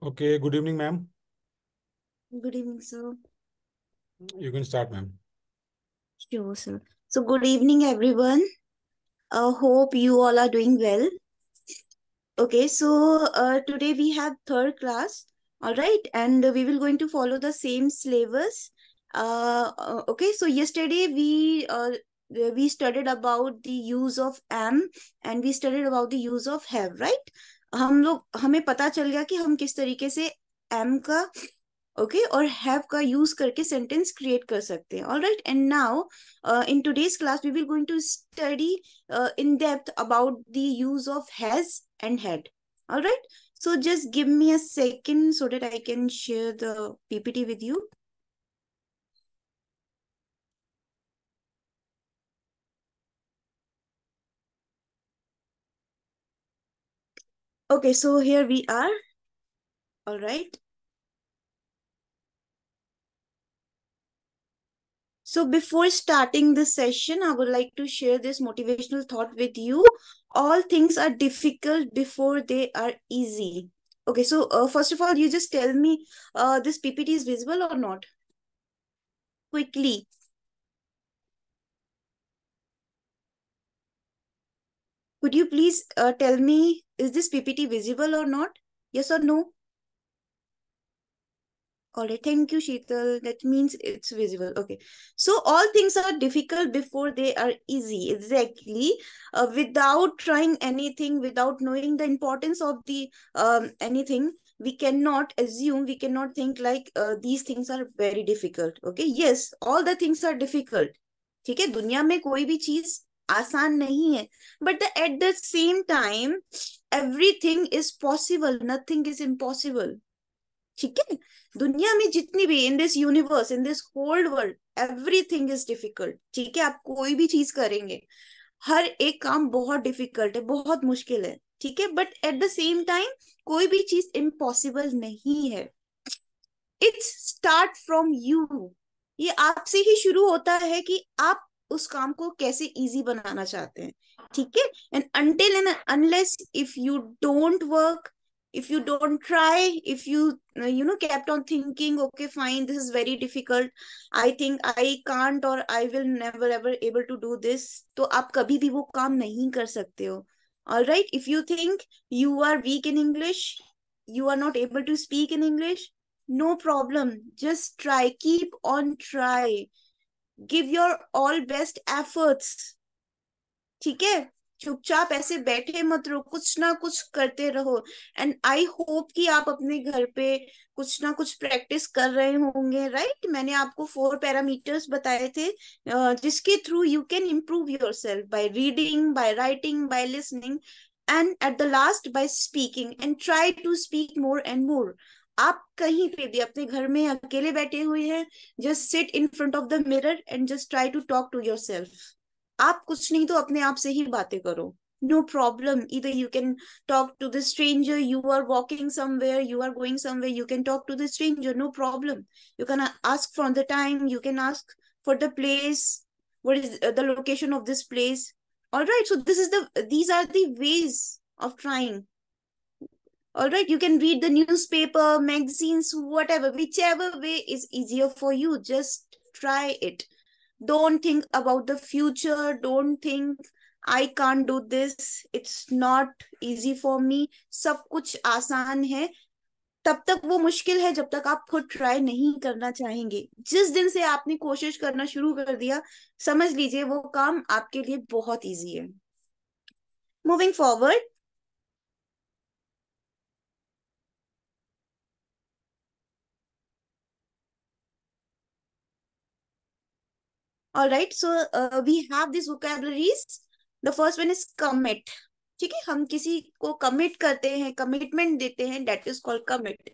Okay, good evening, ma'am. Good evening, sir. You can start, ma'am. Sure, sir. So, good evening, everyone. Hope you all are doing well. Okay, so today we have third class, all right? And we will going to follow the same syllabus. Okay, so yesterday we studied about the use of am and we studied about the use of have, right? हमें पता चल गया कि हम किस तरीके से am का ओके और have का use करके sentence create कर सकते हैं. All right, and now in today's class we will going to study in depth about the use of has and had. All right, so just give me a second so that I can share the PPT with you. Okay, so here we are. All right. So before starting this session, I would like to share this motivational thought with you. All things are difficult before they are easy. Okay, so first of all, you just tell me this PPT is visible or not? Quickly. Could you please tell me, is this PPT visible or not? Yes or no? All right, thank you, Sheetal. That means it's visible. Okay, so all things are difficult before they are easy. Exactly. Without trying anything, without knowing the importance of the anything, we cannot assume, we cannot think like these things are very difficult. Okay, yes, all the things are difficult. ठीक है, दुनिया में कोई भी चीज आसान नहीं है, but at the same time everything is possible, nothing is impossible. ठीक है, दुनिया में जितनी भी in this universe, in this whole world, everything is difficult. ठीक है, आप कोई भी चीज करेंगे, हर एक काम बहुत difficult है, बहुत मुश्किल है. ठीक है, but at the same time कोई भी चीज impossible नहीं है. It's start from you. ये आपसे ही शुरू होता है कि आप उस काम को कैसे इजी बनाना चाहते हैं. ठीक है, and until and unless if you don't work, if you don't try, if you no kept on thinking okay fine this is very difficult, I think I can't और I will never ever able to do this, तो आप कभी भी वो काम नहीं कर सकते हो. Alright, if you think you are weak in English, you are not able to speak in English, no problem, just try, keep on try, give your all best efforts. ठीक है, चुपचाप ऐसे बैठे मत रहो, कुछ ना कुछ करते रहो. एंड आई होप कि आप अपने घर पे कुछ ना कुछ प्रैक्टिस कर रहे होंगे, राइट? मैंने आपको 4 पैरामीटर्स बताए थे जिसके through you can improve yourself by reading, by writing, by listening and at the last by speaking, and try to speak more and more. आप कहीं पे भी अपने घर में अकेले बैठे हुए हैं, just sit in front of the mirror and just try to talk to yourself. आप कुछ नहीं तो अपने आप से ही बातें करो, no problem. Either you can talk to the stranger, you are walking somewhere, you are going somewhere, you can talk to the stranger, no problem. You can ask for the time, you can ask for the place, what is the location of this place. Alright, so this is the, these are the ways of trying. All right, you can read the newspaper, magazines, whatever, whichever way is easier for you. Just try it. Don't think about the future. Don't think I can't do this. It's not easy for me. सब कुछ आसान है तब तक वो मुश्किल है जब तक आप खुद try नहीं करना चाहेंगे. जिस दिन से आपने कोशिश करना शुरू कर दिया, समझ लीजिए वो काम आपके लिए बहुत easy है. Moving forward. All right, so we have these vocabularies. The first one is commit. ठीक है, हम किसी को commit करते हैं, commitment देते हैं, that is called commit.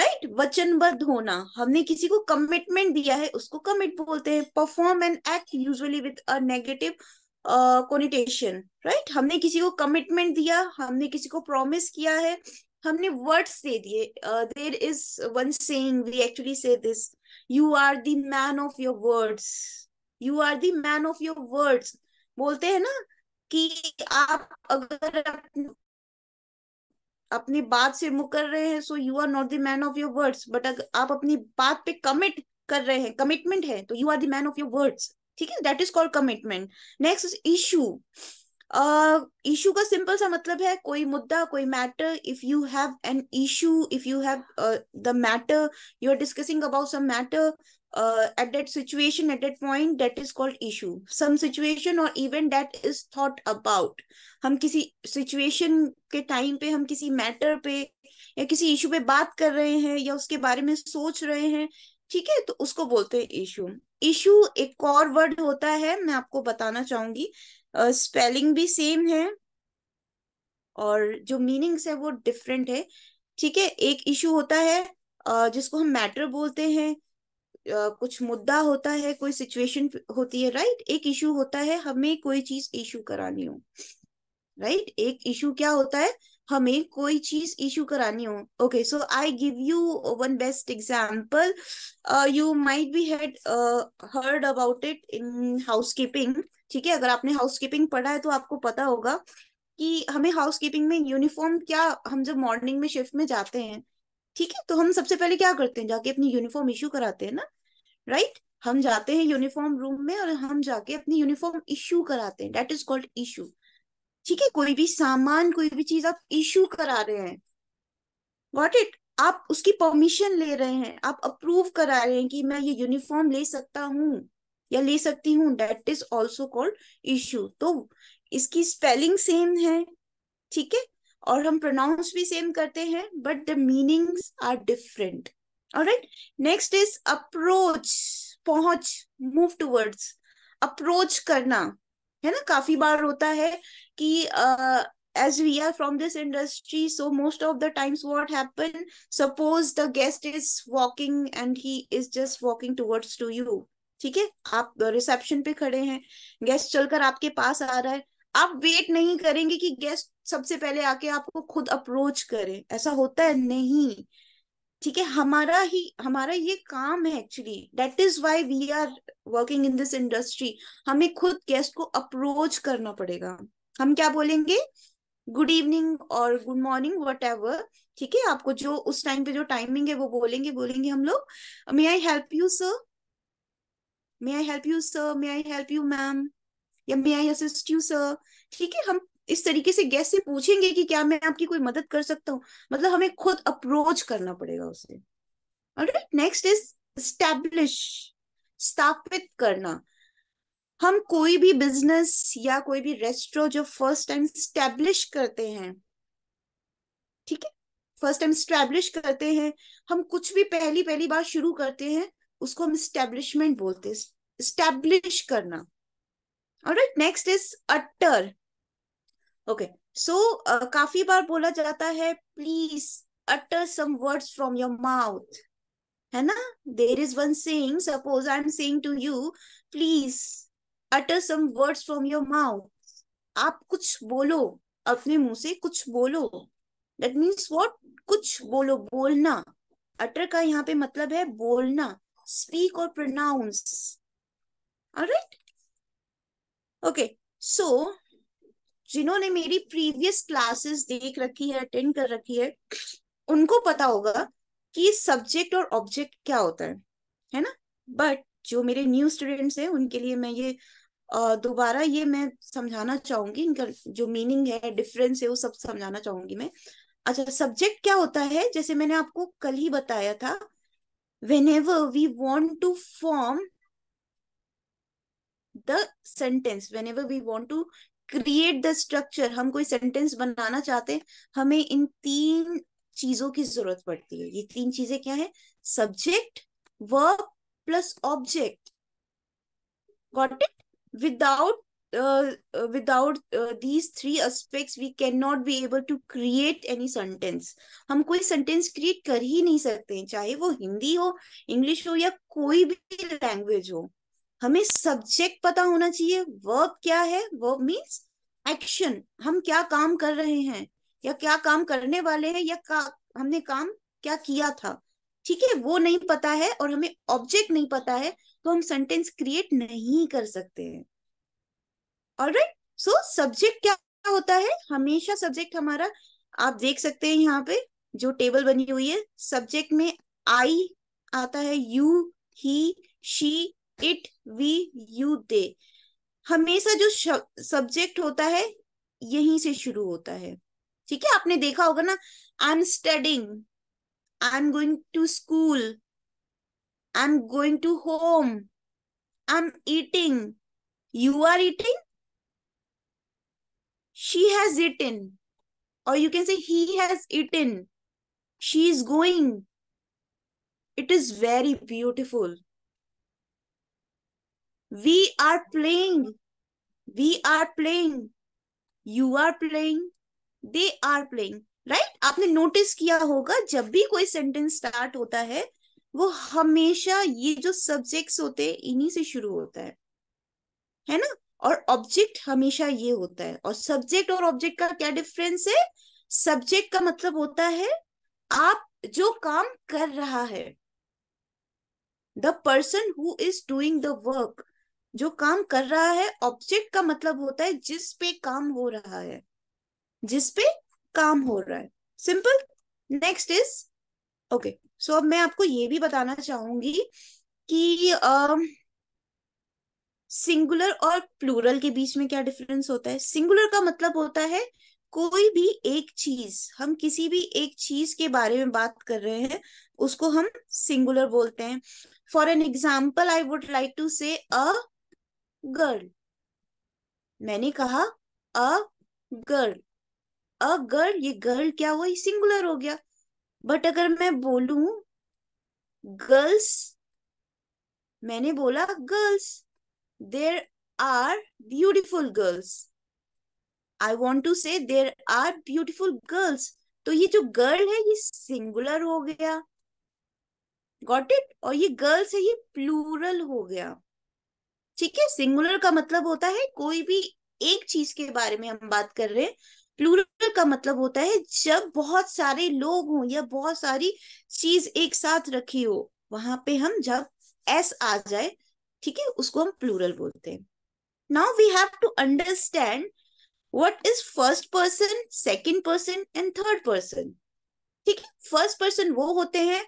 Right, वचनबद्ध होना. हमने किसी को commitment दिया है, उसको commit बोलते हैं. Perform an act usually with a negative connotation. Right, हमने किसी को commitment दिया, हमने किसी को promise किया है, हमने words दे दिए. There is one saying we actually say this. You are the man of your words. You are the man of your words. बोलते हैं ना कि आप अगर अपनी बात से मुकर कर रहे हैं, so you are not the man of your words. But अगर आप अपनी बात पे कमिट कर रहे हैं, कमिटमेंट है, तो you are the man of your words. ठीक है, that is called commitment. Next issue, issue का सिंपल सा मतलब है कोई मुद्दा, कोई matter. If you have an issue, if you have the matter, you are discussing about some matter at that situation, at that point, that is called issue. Some situation or event that is thought about. हम किसी situation के time पे, हम किसी matter पे या किसी issue पे बात कर रहे हैं या उसके बारे में सोच रहे हैं, ठीक है, तो उसको बोलते हैं issue। issue एक और word होता है, मैं आपको बताना चाहूंगी। स्पेलिंग भी सेम है और जो मीनिंग्स है वो डिफरेंट है, ठीक है। एक issue होता है जिसको हम matter बोलते हैं, कुछ मुद्दा होता है, कोई सिचुएशन होती है, राइट। एक इशू होता है हमें कोई चीज इशू करानी हो, राइट। एक इशू क्या होता है, हमें कोई चीज इशू करानी हो। Okay, so I give you one best example. You might be had heard about it in housekeeping, ठीक है। अगर आपने हाउसकीपिंग पढ़ा है तो आपको पता होगा कि हमें हाउसकीपिंग में यूनिफॉर्म, क्या हम जब मॉर्निंग में शिफ्ट में जाते हैं, ठीक है, तो हम सबसे पहले क्या करते हैं, जाके अपनी यूनिफॉर्म इशू कराते हैं ना, राइट। हम जाते हैं यूनिफॉर्म रूम में और हम जाके अपनी यूनिफॉर्म इशू कराते हैं, दैट इज कॉल्ड इशू, ठीक है। कोई भी सामान, कोई भी चीज आप इशू करा रहे हैं, गॉट इट। आप उसकी परमिशन ले रहे हैं, आप अप्रूव करा रहे हैं कि मैं ये यूनिफॉर्म ले सकता हूँ या ले सकती हूँ, that is also called issue. तो इसकी स्पेलिंग सेम है, ठीक है, और हम प्रोनाउंस भी सेम करते हैं, but the meanings are different. Alright, next is approach, पहुंच, मूव टुवर्ड्स, अप्रोच करना, है ना। काफी बार होता है कि as we are from this industry, so most of the times what happen, suppose the guest is walking and he is just walking towards to you, ठीक है। आप रिसेप्शन पे खड़े हैं, गेस्ट चलकर आपके पास आ रहा है, आप वेट नहीं करेंगे कि गेस्ट सबसे पहले आके आपको खुद अप्रोच करे, ऐसा होता है नहीं, ठीक है। हमारा ये काम है actually, that is why we are working in this industry. हमें खुद गेस्ट को अप्रोच करना पड़ेगा। हम क्या बोलेंगे, गुड इवनिंग और गुड मॉर्निंग, व्हाटएवर, ठीक है। आपको जो उस टाइम पे जो टाइमिंग है वो बोलेंगे हम लोग, may I help you sir, may I help you sir, may I help you ma'am, या may I assist you sir, ठीक है। हम इस तरीके से गेस्ट से पूछेंगे कि क्या मैं आपकी कोई मदद कर सकता हूँ, मतलब हमें खुद अप्रोच करना पड़ेगा उसे। ऑलराइट, नेक्स्ट इज एस्टैब्लिश, स्थापित करना। हम कोई भी बिजनेस या कोई भी रेस्टोरेंट जो फर्स्ट टाइम एस्टैब्लिश करते हैं, ठीक है, फर्स्ट टाइम एस्टैब्लिश करते हैं, हम कुछ भी पहली बार शुरू करते हैं, उसको हम एस्टैब्लिशमेंट बोलते हैं, एस्टैब्लिश करना। Alright, next is utter. Okay, so काफी बार बोला जाता है, please utter some words from your mouth, है ना। There is one saying, suppose I am saying to you, please utter some words from your mouth. आप कुछ बोलो, अपने मुंह से कुछ बोलो, दैट मीन्स व्हाट, कुछ बोलो, बोलना। अटर का यहाँ पे मतलब है बोलना, स्पीक और प्रोनाउंस। ऑलराइट, ओके, सो जिन्होंने मेरी प्रीवियस क्लासेस देख रखी है, अटेंड कर रखी है, उनको पता होगा कि सब्जेक्ट और ऑब्जेक्ट क्या होता है ना। बट जो मेरे न्यू स्टूडेंट्स हैं उनके लिए मैं ये दोबारा ये मैं समझाना चाहूंगी, इनका जो मीनिंग है, डिफरेंस है, वो सब समझाना चाहूंगी मैं। अच्छा, सब्जेक्ट क्या होता है, जैसे मैंने आपको कल ही बताया था, whenever we want to form the sentence, whenever we want to create the structure, हम कोई सेंटेंस बनाना चाहते हैं, हमें इन तीन चीजों की जरूरत पड़ती है। ये तीन चीजें क्या है, subject, verb plus object, got it. Without these three aspects we can not be able to create any sentence. हम कोई सेंटेंस क्रिएट कर ही नहीं सकते हैं, चाहे वो हिंदी हो, इंग्लिश हो या कोई भी लैंग्वेज हो। हमें सब्जेक्ट पता होना चाहिए, वर्ब क्या है, वर्ब मीन्स एक्शन, हम क्या काम कर रहे हैं या क्या काम करने वाले हैं या हमने काम क्या किया था, ठीक है, वो नहीं पता है। और हमें ऑब्जेक्ट नहीं पता है तो हम सेंटेंस क्रिएट नहीं कर सकते हैं। ऑलराइट, सो सब्जेक्ट क्या होता है, हमेशा सब्जेक्ट हमारा आप देख सकते हैं यहाँ पे जो टेबल बनी हुई है, सब्जेक्ट में आई आता है, you, he, she, it, we, you, they. हमेशा जो सब्जेक्ट होता है यहीं से शुरू होता है। ठीक है, आपने देखा होगा ना, I am studying, I am going to school, I am going to home, I am eating, you are eating, she has eaten, or you can say he has eaten, she is going. It is very beautiful. We are playing, we are playing, you are playing, they are playing, right? आपने notice किया होगा जब भी कोई sentence start होता है वो हमेशा ये जो सब्जेक्ट्स होते हैं इन्हीं से शुरू होता है ना, और ऑब्जेक्ट हमेशा ये होता है। और सब्जेक्ट और ऑब्जेक्ट का क्या डिफरेंस है? सब्जेक्ट का मतलब होता है आप जो काम कर रहा है, the person who is doing the work, जो काम कर रहा है। ऑब्जेक्ट का मतलब होता है जिस पे काम हो रहा है, जिस पे काम हो रहा है। Simple. Next is okay, so अब मैं आपको ये भी बताना चाहूंगी कि सिंगुलर और प्लूरल के बीच में क्या डिफरेंस होता है। सिंगुलर का मतलब होता है कोई भी एक चीज, हम किसी भी एक चीज के बारे में बात कर रहे हैं उसको हम सिंगुलर बोलते हैं। For an example I would like to say a girl, मैंने कहा अ गर्ल, अ गर्ल, ये गर्ल क्या हुआ, ये सिंगुलर हो गया। बट अगर मैं बोलूं गर्ल्स, मैंने बोला girls, there are beautiful girls, I want to say there are beautiful girls, तो ये जो गर्ल है ये सिंगुलर हो गया, गॉट इट, और ये गर्ल्स है ये प्लूरल हो गया। ठीक है, सिंगुलर का मतलब होता है कोई भी एक चीज के बारे में हम बात कर रहे हैं। प्लूरल का मतलब होता है जब बहुत सारे लोग हों या बहुत सारी चीज एक साथ रखी हो, वहां पे हम जब एस आ जाए, ठीक है, उसको हम प्लूरल बोलते हैं। Now we have to understand what is first person, second person and third person. ठीक है, फर्स्ट पर्सन वो होते हैं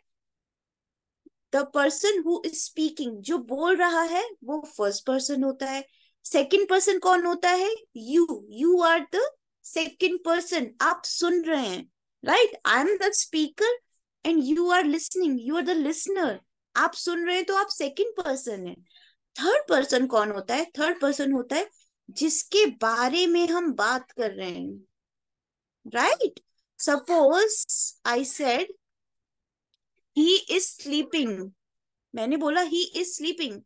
the person who is speaking, जो बोल रहा है वो फर्स्ट पर्सन होता है। सेकंड पर्सन कौन होता है? You, you are the second person, आप सुन रहे हैं, right? I am the speaker and you are listening, you are the listener, आप सुन रहे हैं तो आप सेकंड पर्सन है। थर्ड पर्सन कौन होता है? थर्ड पर्सन होता है जिसके बारे में हम बात कर रहे हैं, right? Suppose I said he is sleeping, मैंने बोला he is sleeping,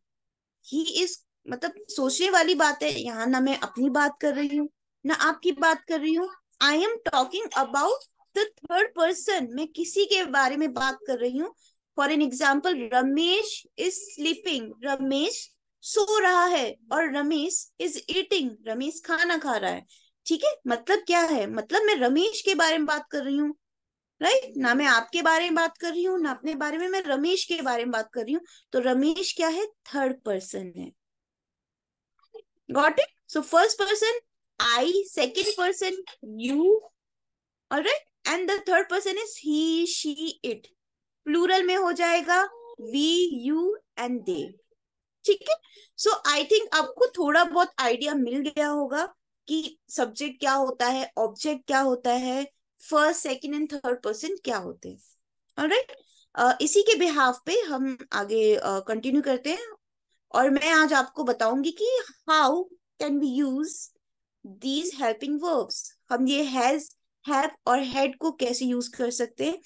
he is मतलब सोचने वाली बात है। यहाँ ना मैं अपनी बात कर रही हूँ ना आपकी बात कर रही हूँ, I am talking about the third person, मैं किसी के बारे में बात कर रही हूँ। For an example Ramesh is sleeping, Ramesh सो रहा है, और रमेश इज ईटिंग, रमेश खाना खा रहा है। ठीक है, मतलब क्या है? मतलब मैं रमेश के बारे में बात कर रही हूँ, राइट? ना मैं आपके बारे में बात कर रही हूँ ना अपने बारे में, मैं रमेश के बारे में बात कर रही हूँ। तो रमेश क्या है? थर्ड पर्सन है। Got it? So first person I, second person you, alright, and the third person is he, she, it. Plural में हो जाएगा वी, यू एंड दे। ठीक है, सो आई थिंक आपको थोड़ा बहुत आइडिया मिल गया होगा कि सब्जेक्ट क्या होता है, ऑब्जेक्ट क्या होता है, first, second and third person क्या होते हैं। ऑलराइट, इसी के बिहाफ पे हम आगे कंटिन्यू करते हैं, और मैं आज आपको बताऊंगी कि how can we use these helping verbs, हम ये हैज, हैव और हैड को कैसे यूज कर सकते हैं।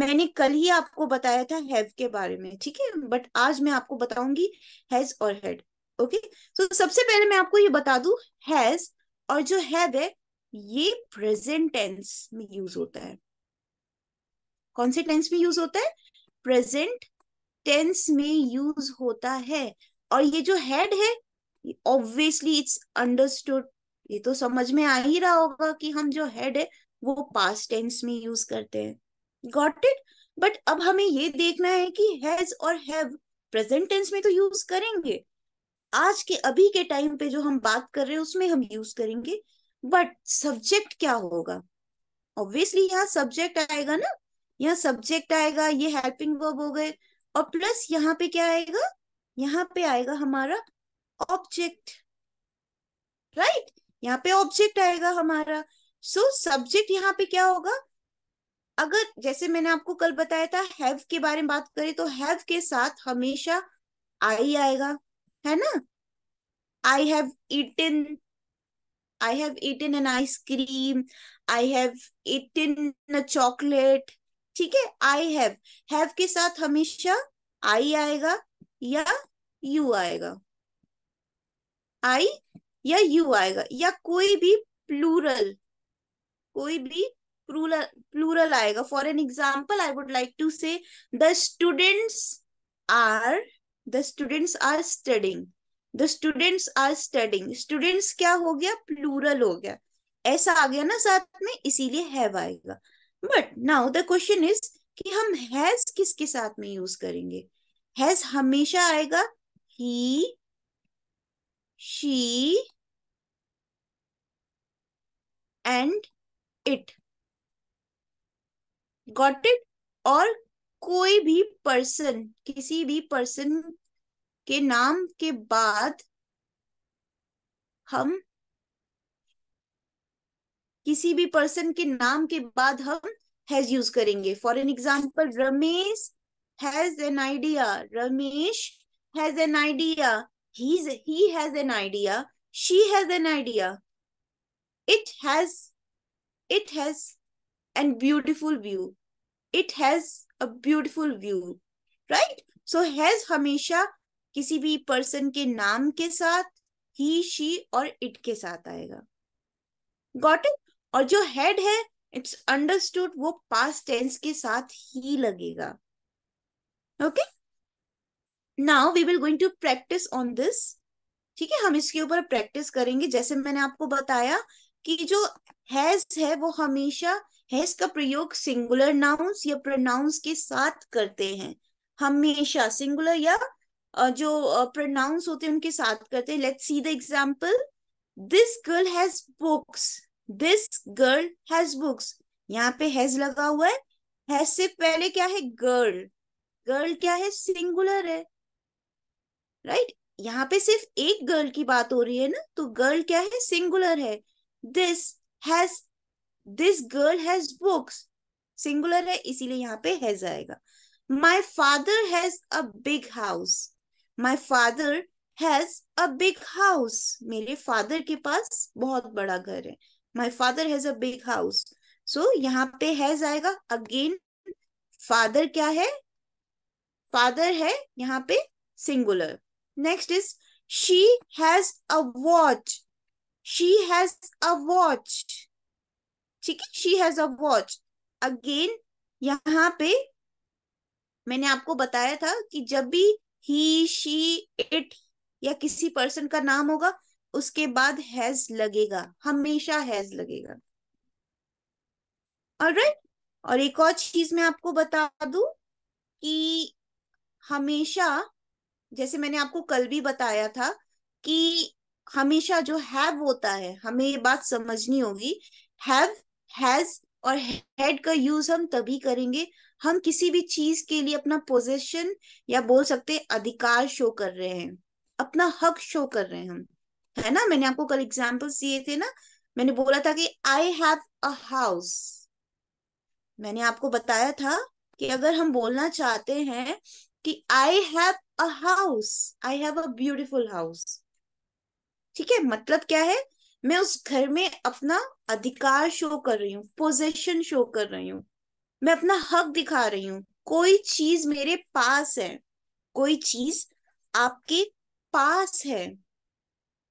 मैंने कल ही आपको बताया था हैव के बारे में, ठीक है, बट आज मैं आपको बताऊंगी हैज और हैड। ओके, सो सबसे पहले मैं आपको ये बता दूं, हैज और जो हैव है ये प्रेजेंट टेंस में यूज होता है। कौन से टेंस में यूज होता है? प्रेजेंट टेंस में यूज होता है। और ये जो हैड है ऑब्वियसली इट्स अंडरस्टूड, ये तो समझ में आ ही रहा होगा कि हम जो हैड है वो पास्ट टेंस में यूज करते हैं। Got it? बट अब हमें ये देखना है कि हैज और हैव प्रेजेंट टेंस में तो यूज करेंगे, आज के अभी के टाइम पे जो हम बात कर रहे हैं उसमें हम यूज करेंगे, बट सब्जेक्ट क्या होगा ऑब्वियसली यहाँ सब्जेक्ट आएगा ना, यहाँ सब्जेक्ट आएगा, ये हेल्पिंग वर्ब हो गए, और प्लस यहाँ पे क्या आएगा, यहाँ पे आएगा हमारा ऑब्जेक्ट, राइट, यहाँ पे ऑब्जेक्ट आएगा हमारा। सो सब्जेक्ट यहाँ पे क्या होगा, अगर जैसे मैंने आपको कल बताया था हैव के बारे में बात करें तो हैव के साथ हमेशा आई आएगा, है ना। I have eaten an ice cream, I have eaten a chocolate, ठीक है। I have के साथ हमेशा I आएगा या you आएगा, I या you आएगा, या कोई भी प्लूरल आएगा। For an example I would like to say the students are studying, students क्या हो गया, plural हो गया, ऐसा आ गया ना साथ में, इसीलिए have आएगा। But now the question is कि हम has किसके साथ में यूज करेंगे। has हमेशा आएगा he, she and it, got it। और कोई भी person, किसी भी person के नाम के बाद हम हैज यूज करेंगे। For an example Ramesh has an idea, Ramesh has an idea, he has an idea, she has an idea, it has an beautiful view, it has a beautiful view, right. So has हमेशा किसी भी person के नाम के साथ ही, she और it के साथ आएगा, गॉट इट। और जो हेड है इट्स अंडरस्टूड, वो पास्ट टेंस के साथ ही लगेगा, okay. Now we will going to practice on this, ठीक है, हम इसके ऊपर प्रैक्टिस करेंगे। जैसे मैंने आपको बताया कि जो हैज है वो हमेशा, हैज का प्रयोग सिंगुलर नाउंस या प्रोनाउंस के साथ करते हैं, हमेशा सिंगुलर या जो प्रोनाउंस होते हैं उनके साथ करते हैं। Let's see the example, this girl has books, यहाँ पे हैज लगा हुआ है, हैज से पहले क्या है, गर्ल क्या है, सिंगुलर है, राइट। यहाँ पे सिर्फ एक गर्ल की बात हो रही है ना, तो गर्ल क्या है, सिंगुलर है। This girl has books singular है, इसीलिए यहाँ पे हैज आएगा। My father has a big house, मेरे फादर के पास बहुत बड़ा घर है, My father has a big house, so यहाँ पे has आएगा। अगेन फादर क्या है, फादर है यहाँ पे singular. Next is she has a watch, ठीक है, she has a watch, again यहाँ पे मैंने आपको बताया था कि जब भी ही, शी, इट या किसी पर्सन का नाम होगा उसके बाद हैज लगेगा, हमेशा हैज लगेगा, ऑलराइट। और एक और चीज मैं आपको बता दूं कि हमेशा, जैसे मैंने आपको कल भी बताया था कि हमेशा जो हैव होता है, हमें ये बात समझनी होगी, हैव, हैज और हेड का यूज हम तभी करेंगे, हम किसी भी चीज के लिए अपना पोजीशन या बोल सकते हैं अधिकार शो कर रहे हैं, अपना हक शो कर रहे हैं हम, है ना। मैंने आपको कल एग्जांपल्स दिए थे ना, मैंने बोला था कि आई हैव अ हाउस, मैंने आपको बताया था कि अगर हम बोलना चाहते हैं कि I have a house, I have a beautiful house, ठीक है, मतलब क्या है, मैं उस घर में अपना अधिकार शो कर रही हूँ, पोजीशन शो कर रही हूँ, मैं अपना हक दिखा रही हूँ, कोई चीज मेरे पास है, कोई चीज आपके पास है,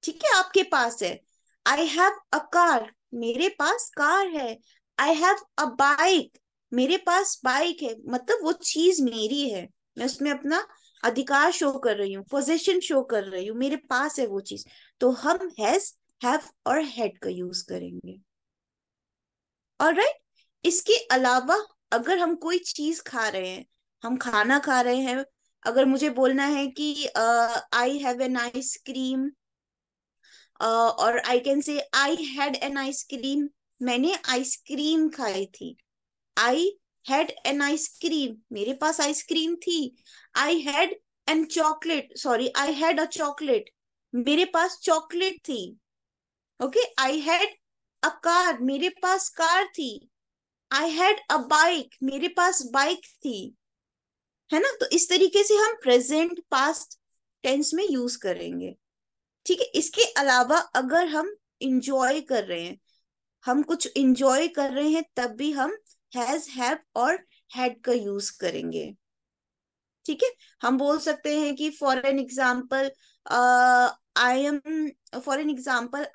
ठीक है, आपके पास है। आई हैव अ कार, मेरे पास कार है, आई हैव अ बाइक, मेरे पास बाइक है, मतलब वो चीज मेरी है, मैं उसमें अपना अधिकार शो कर रही हूँ, पोजीशन शो कर रही हूँ, मेरे पास है वो चीज, तो हम हैज, हैव और हैड का यूज करेंगे, ऑलराइट। इसके अलावा अगर हम कोई चीज खा रहे हैं, हम खाना खा रहे हैं, अगर मुझे बोलना है कि आई हैव एन आइसक्रीम और I can say I had an ice cream, मैंने आइसक्रीम खाई थी. आई हैड एन आइसक्रीम, मेरे पास आइसक्रीम थी. I had an chocolate, sorry I had a chocolate, मेरे पास चॉकलेट थी. Okay, I had a car, मेरे पास कार थी. आई हैड अ बाइक, मेरे पास बाइक थी. है ना, तो इस तरीके से हम प्रेजेंट पास्ट टेंस में यूज करेंगे. ठीक है, इसके अलावा अगर हम इंजॉय कर रहे हैं, हम कुछ इंजॉय कर रहे हैं, तब भी हम हैज हैव और हैड का यूज करेंगे. ठीक है, हम बोल सकते हैं कि for an example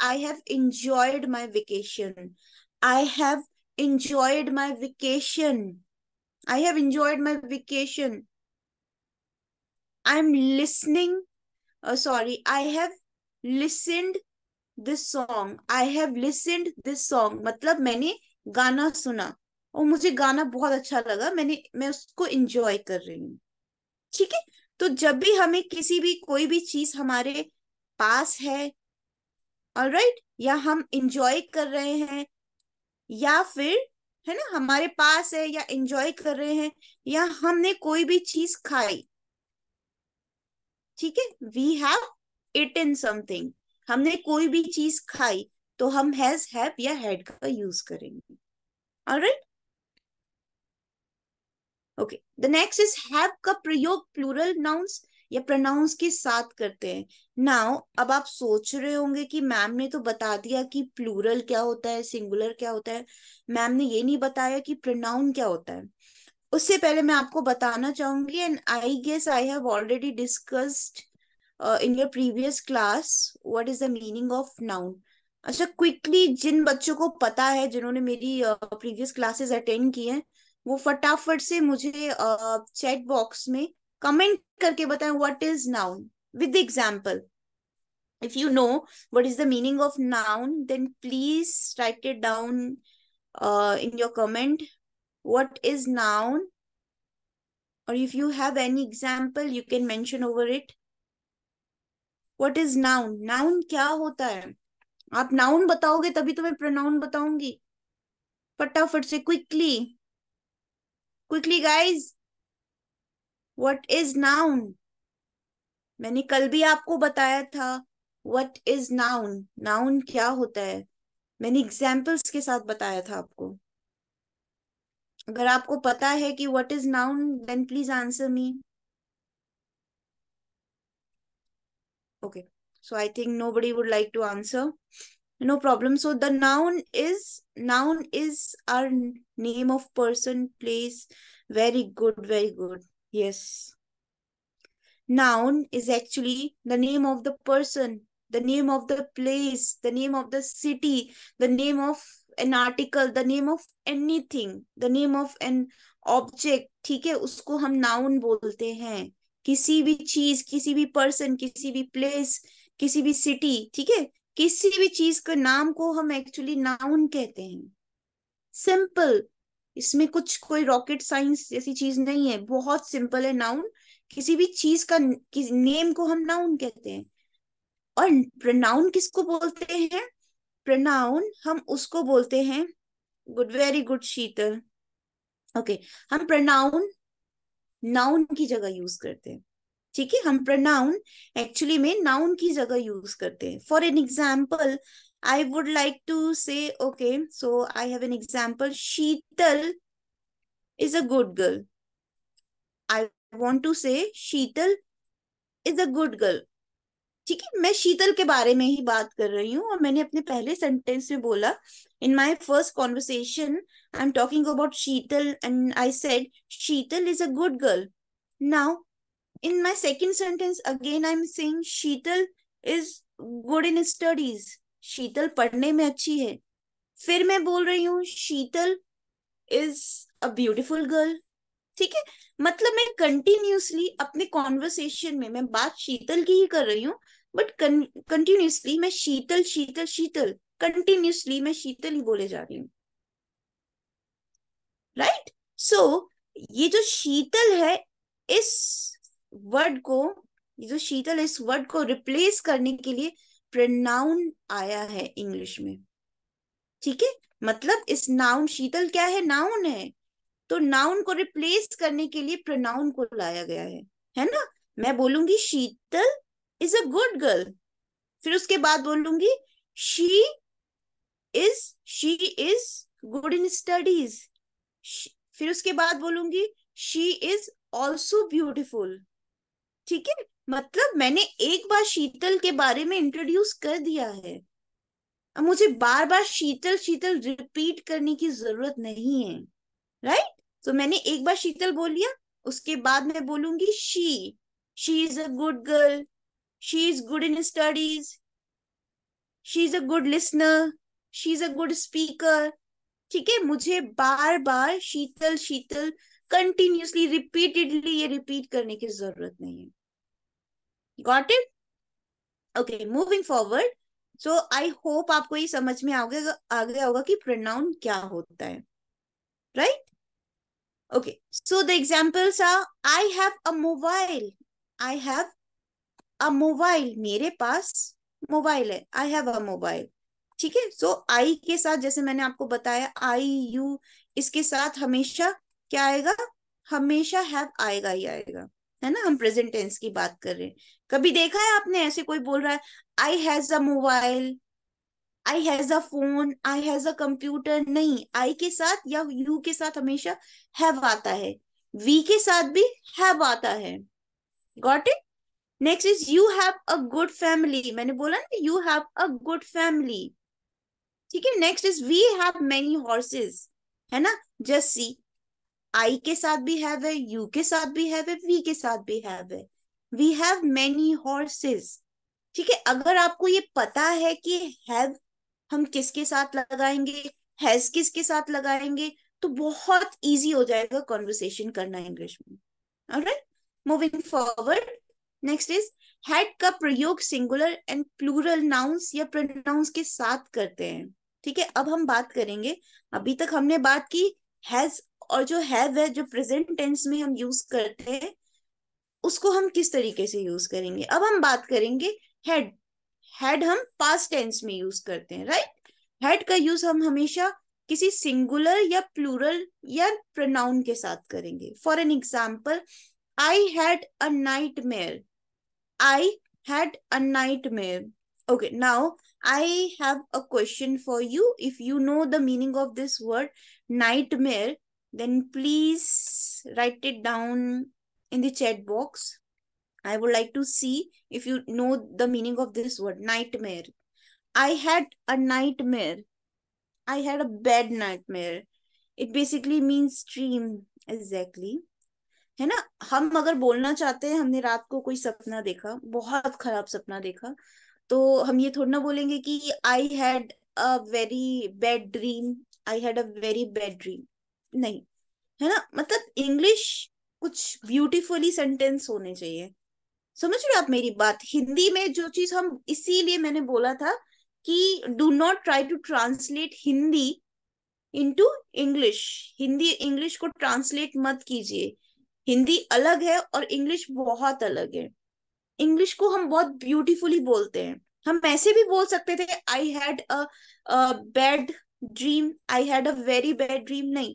I have enjoyed my vacation. I have enjoyed my vacation. I have enjoyed my vacation. I have listened this song. I have listened this song. मतलब मैंने गाना सुना और मुझे गाना बहुत अच्छा लगा, मैं उसको enjoy कर रही हूँ. ठीक है, तो जब भी हमें कोई भी चीज हमारे पास है, alright, या हम enjoy कर रहे हैं, या फिर है ना हमारे पास है, या एंजॉय कर रहे हैं, या हमने कोई भी चीज खाई. ठीक है, वी हैव ईटन समथिंग, हमने कोई भी चीज खाई, तो हम हैज हैव या हैड का यूज करेंगे. Alright, okay, the next is have का प्रयोग प्लूरल नाउंस या प्रोनाउंस के साथ करते हैं. नाउ अब आप सोच रहे होंगे कि मैम ने तो बता दिया कि प्लूरल क्या होता है, सिंगुलर क्या होता है, मैम ने ये नहीं बताया कि प्रोनाउन क्या होता है. उससे पहले मैं आपको बताना चाहूंगी, and I guess I have already discussed in your previous class what is the meaning of noun. अच्छा, क्विकली जिन बच्चों को पता है, जिन्होंने मेरी प्रीवियस क्लासेस अटेंड की हैं, वो फटाफट से मुझे चैट बॉक्स में कमेंट करके बताएं what is noun with the example. If you know what is the meaning of noun, then please write it down in your comment what is noun, और if you have any example you can mention over it. What is noun, noun क्या होता है? आप noun बताओगे तभी तो मैं pronoun बताऊंगी. फटाफट से quickly guys, What is noun? मैंने कल भी आपको बताया था What is noun? Noun क्या होता है, मैंने examples के साथ बताया था आपको. अगर आपको पता है कि What is noun, then please answer me. Okay, so I think nobody would like to answer. No problem. So the noun is our name of person, place. Very good, very good. Yes, noun is actually the name of the person, the name of the place, the name of the city, the name of an article, the name of anything, the name of an object. ठीक है, उसको हम noun बोलते हैं. किसी भी चीज, किसी भी person, किसी भी place, किसी भी city, ठीक है, किसी भी चीज के नाम को हम actually noun कहते हैं. Simple, इसमें कोई रॉकेट साइंस जैसी चीज नहीं है, बहुत सिंपल है. नाउन किसी भी चीज का नेम को हम नाउन कहते हैं. और प्रोनाउन किसको बोलते हैं? प्रोनाउन हम उसको बोलते हैं, good, very good Sheetal. Okay, हम प्रोनाउन नाउन की जगह यूज करते हैं. ठीक है, हम प्रोनाउन एक्चुअली में नाउन की जगह यूज करते हैं. For an example I would like to say, okay, so I have an example. Sheetal is a good girl. I want to say Sheetal is a good girl. ठीक है, मैं शीतल के बारे में ही बात कर रही हूँ, और मैंने अपने पहले सेंटेंस में बोला, in my first conversation I'm talking about Sheetal and I said Sheetal is a good girl. Now in my second sentence again I'm saying Sheetal is good in studies. शीतल पढ़ने में अच्छी है. फिर मैं बोल रही हूँ Sheetal is a beautiful girl. ठीक है, मतलब मैं कंटिन्यूसली अपने कॉन्वर्सेशन में, मैं बात शीतल की ही कर रही हूँ, बट कंटिन्यूसली मैं शीतल शीतल शीतल कंटिन्यूसली मैं शीतल ही बोले जा रही हूँ. राइट, सो ये जो शीतल है, इस वर्ड को रिप्लेस करने के लिए प्रोनाउन आया है इंग्लिश में. ठीक है, मतलब इस नाउन, शीतल क्या है, नाउन है, तो नाउन को रिप्लेस करने के लिए प्रोनाउन को लाया गया है ना। मैं बोलूंगी Sheetal is a good girl, फिर उसके बाद बोलूंगी she is good in studies, फिर उसके बाद बोलूंगी शी इज ऑल्सो ब्यूटिफुल। ठीक है, मतलब मैंने एक बार शीतल के बारे में इंट्रोड्यूस कर दिया है, अब मुझे बार बार शीतल शीतल रिपीट करने की जरूरत नहीं है, राइट। तो मैंने एक बार शीतल बोल लिया, उसके बाद मैं बोलूंगी she is a good girl, she is good in studies, she is a good listener, she is a good speaker. ठीक है, मुझे बार बार शीतल शीतल कंटिन्यूसली रिपीटेडली ये रिपीट करने की जरूरत नहीं है। Got it? Okay, moving forward. So I hope आपको ये समझ में आ गया होगा कि pronoun क्या होता है, right? Okay, so the examples are I have a mobile. I have a mobile. मेरे पास mobile है. I have a mobile. ठीक है, so I के साथ जैसे मैंने आपको बताया I, you इसके साथ हमेशा क्या आएगा, हमेशा have आएगा ही आएगा, है ना। हम प्रेजेंट टेंस की बात कर रहे हैं। कभी देखा है आपने ऐसे कोई बोल रहा है I has a mobile, I has a phone, I has a computer? नहीं, आई के साथ या यू के साथ हमेशा हैव आता है, वी के साथ भी हैव आता है। Got it? Next is you have a good family. मैंने बोला ना you have a good family. ठीक है, next is we have many horses, है ना। जस्ट सी, आई के साथ भी हैव है, यू के साथ भी हैव है, वी के साथ भी हैव है। We have many horses. ठीक है, अगर आपको ये पता है कि हैव हम किसके साथ लगाएंगे, हैज किसके साथ लगाएंगे, तो बहुत इजी हो जाएगा कॉन्वर्सेशन करना इंग्लिश में। Alright, moving forward. Next is had का प्रयोग सिंगुलर एंड प्लूरल नाउन्स या प्रोनाउंस के साथ करते हैं। ठीक है, अब हम बात करेंगे, अभी तक हमने बात की हैज और जो हैव है जो प्रेजेंट टेंस में हम यूज करते हैं उसको हम किस तरीके से यूज करेंगे। अब हम बात करेंगे हैड। हैड हम पास्ट टेंस में यूज करते हैं, राइट। हैड का यूज हम हमेशा किसी सिंगुलर या प्लूरल या प्रोनाउन के साथ करेंगे। For an example, I had a nightmare, I had a nightmare. Okay, now I have a question for you. If you know the meaning of this word nightmare, then please write it down in the chat box. I would like to see if you know the meaning of this word nightmare. I had a nightmare. I had a bad nightmare. It basically means dream. Exactly. है ना, हम अगर बोलना चाहते हैं हमने रात को कोई सपना देखा, बहुत खराब सपना देखा, तो हम ये थोड़ा ना बोलेंगे कि I had a very bad dream, I had a very bad dream. नहीं, है ना। मतलब इंग्लिश कुछ ब्यूटीफुली सेंटेंस होने चाहिए, समझ रहे हो आप मेरी बात। हिंदी में जो चीज हम, इसीलिए मैंने बोला था कि do not try to translate Hindi into English. Hindi English को ट्रांसलेट मत कीजिए, हिंदी अलग है और इंग्लिश बहुत अलग है। इंग्लिश को हम बहुत ब्यूटीफुली बोलते हैं, हम ऐसे भी बोल सकते थे I had a bad dream, I had a very bad dream. नहीं,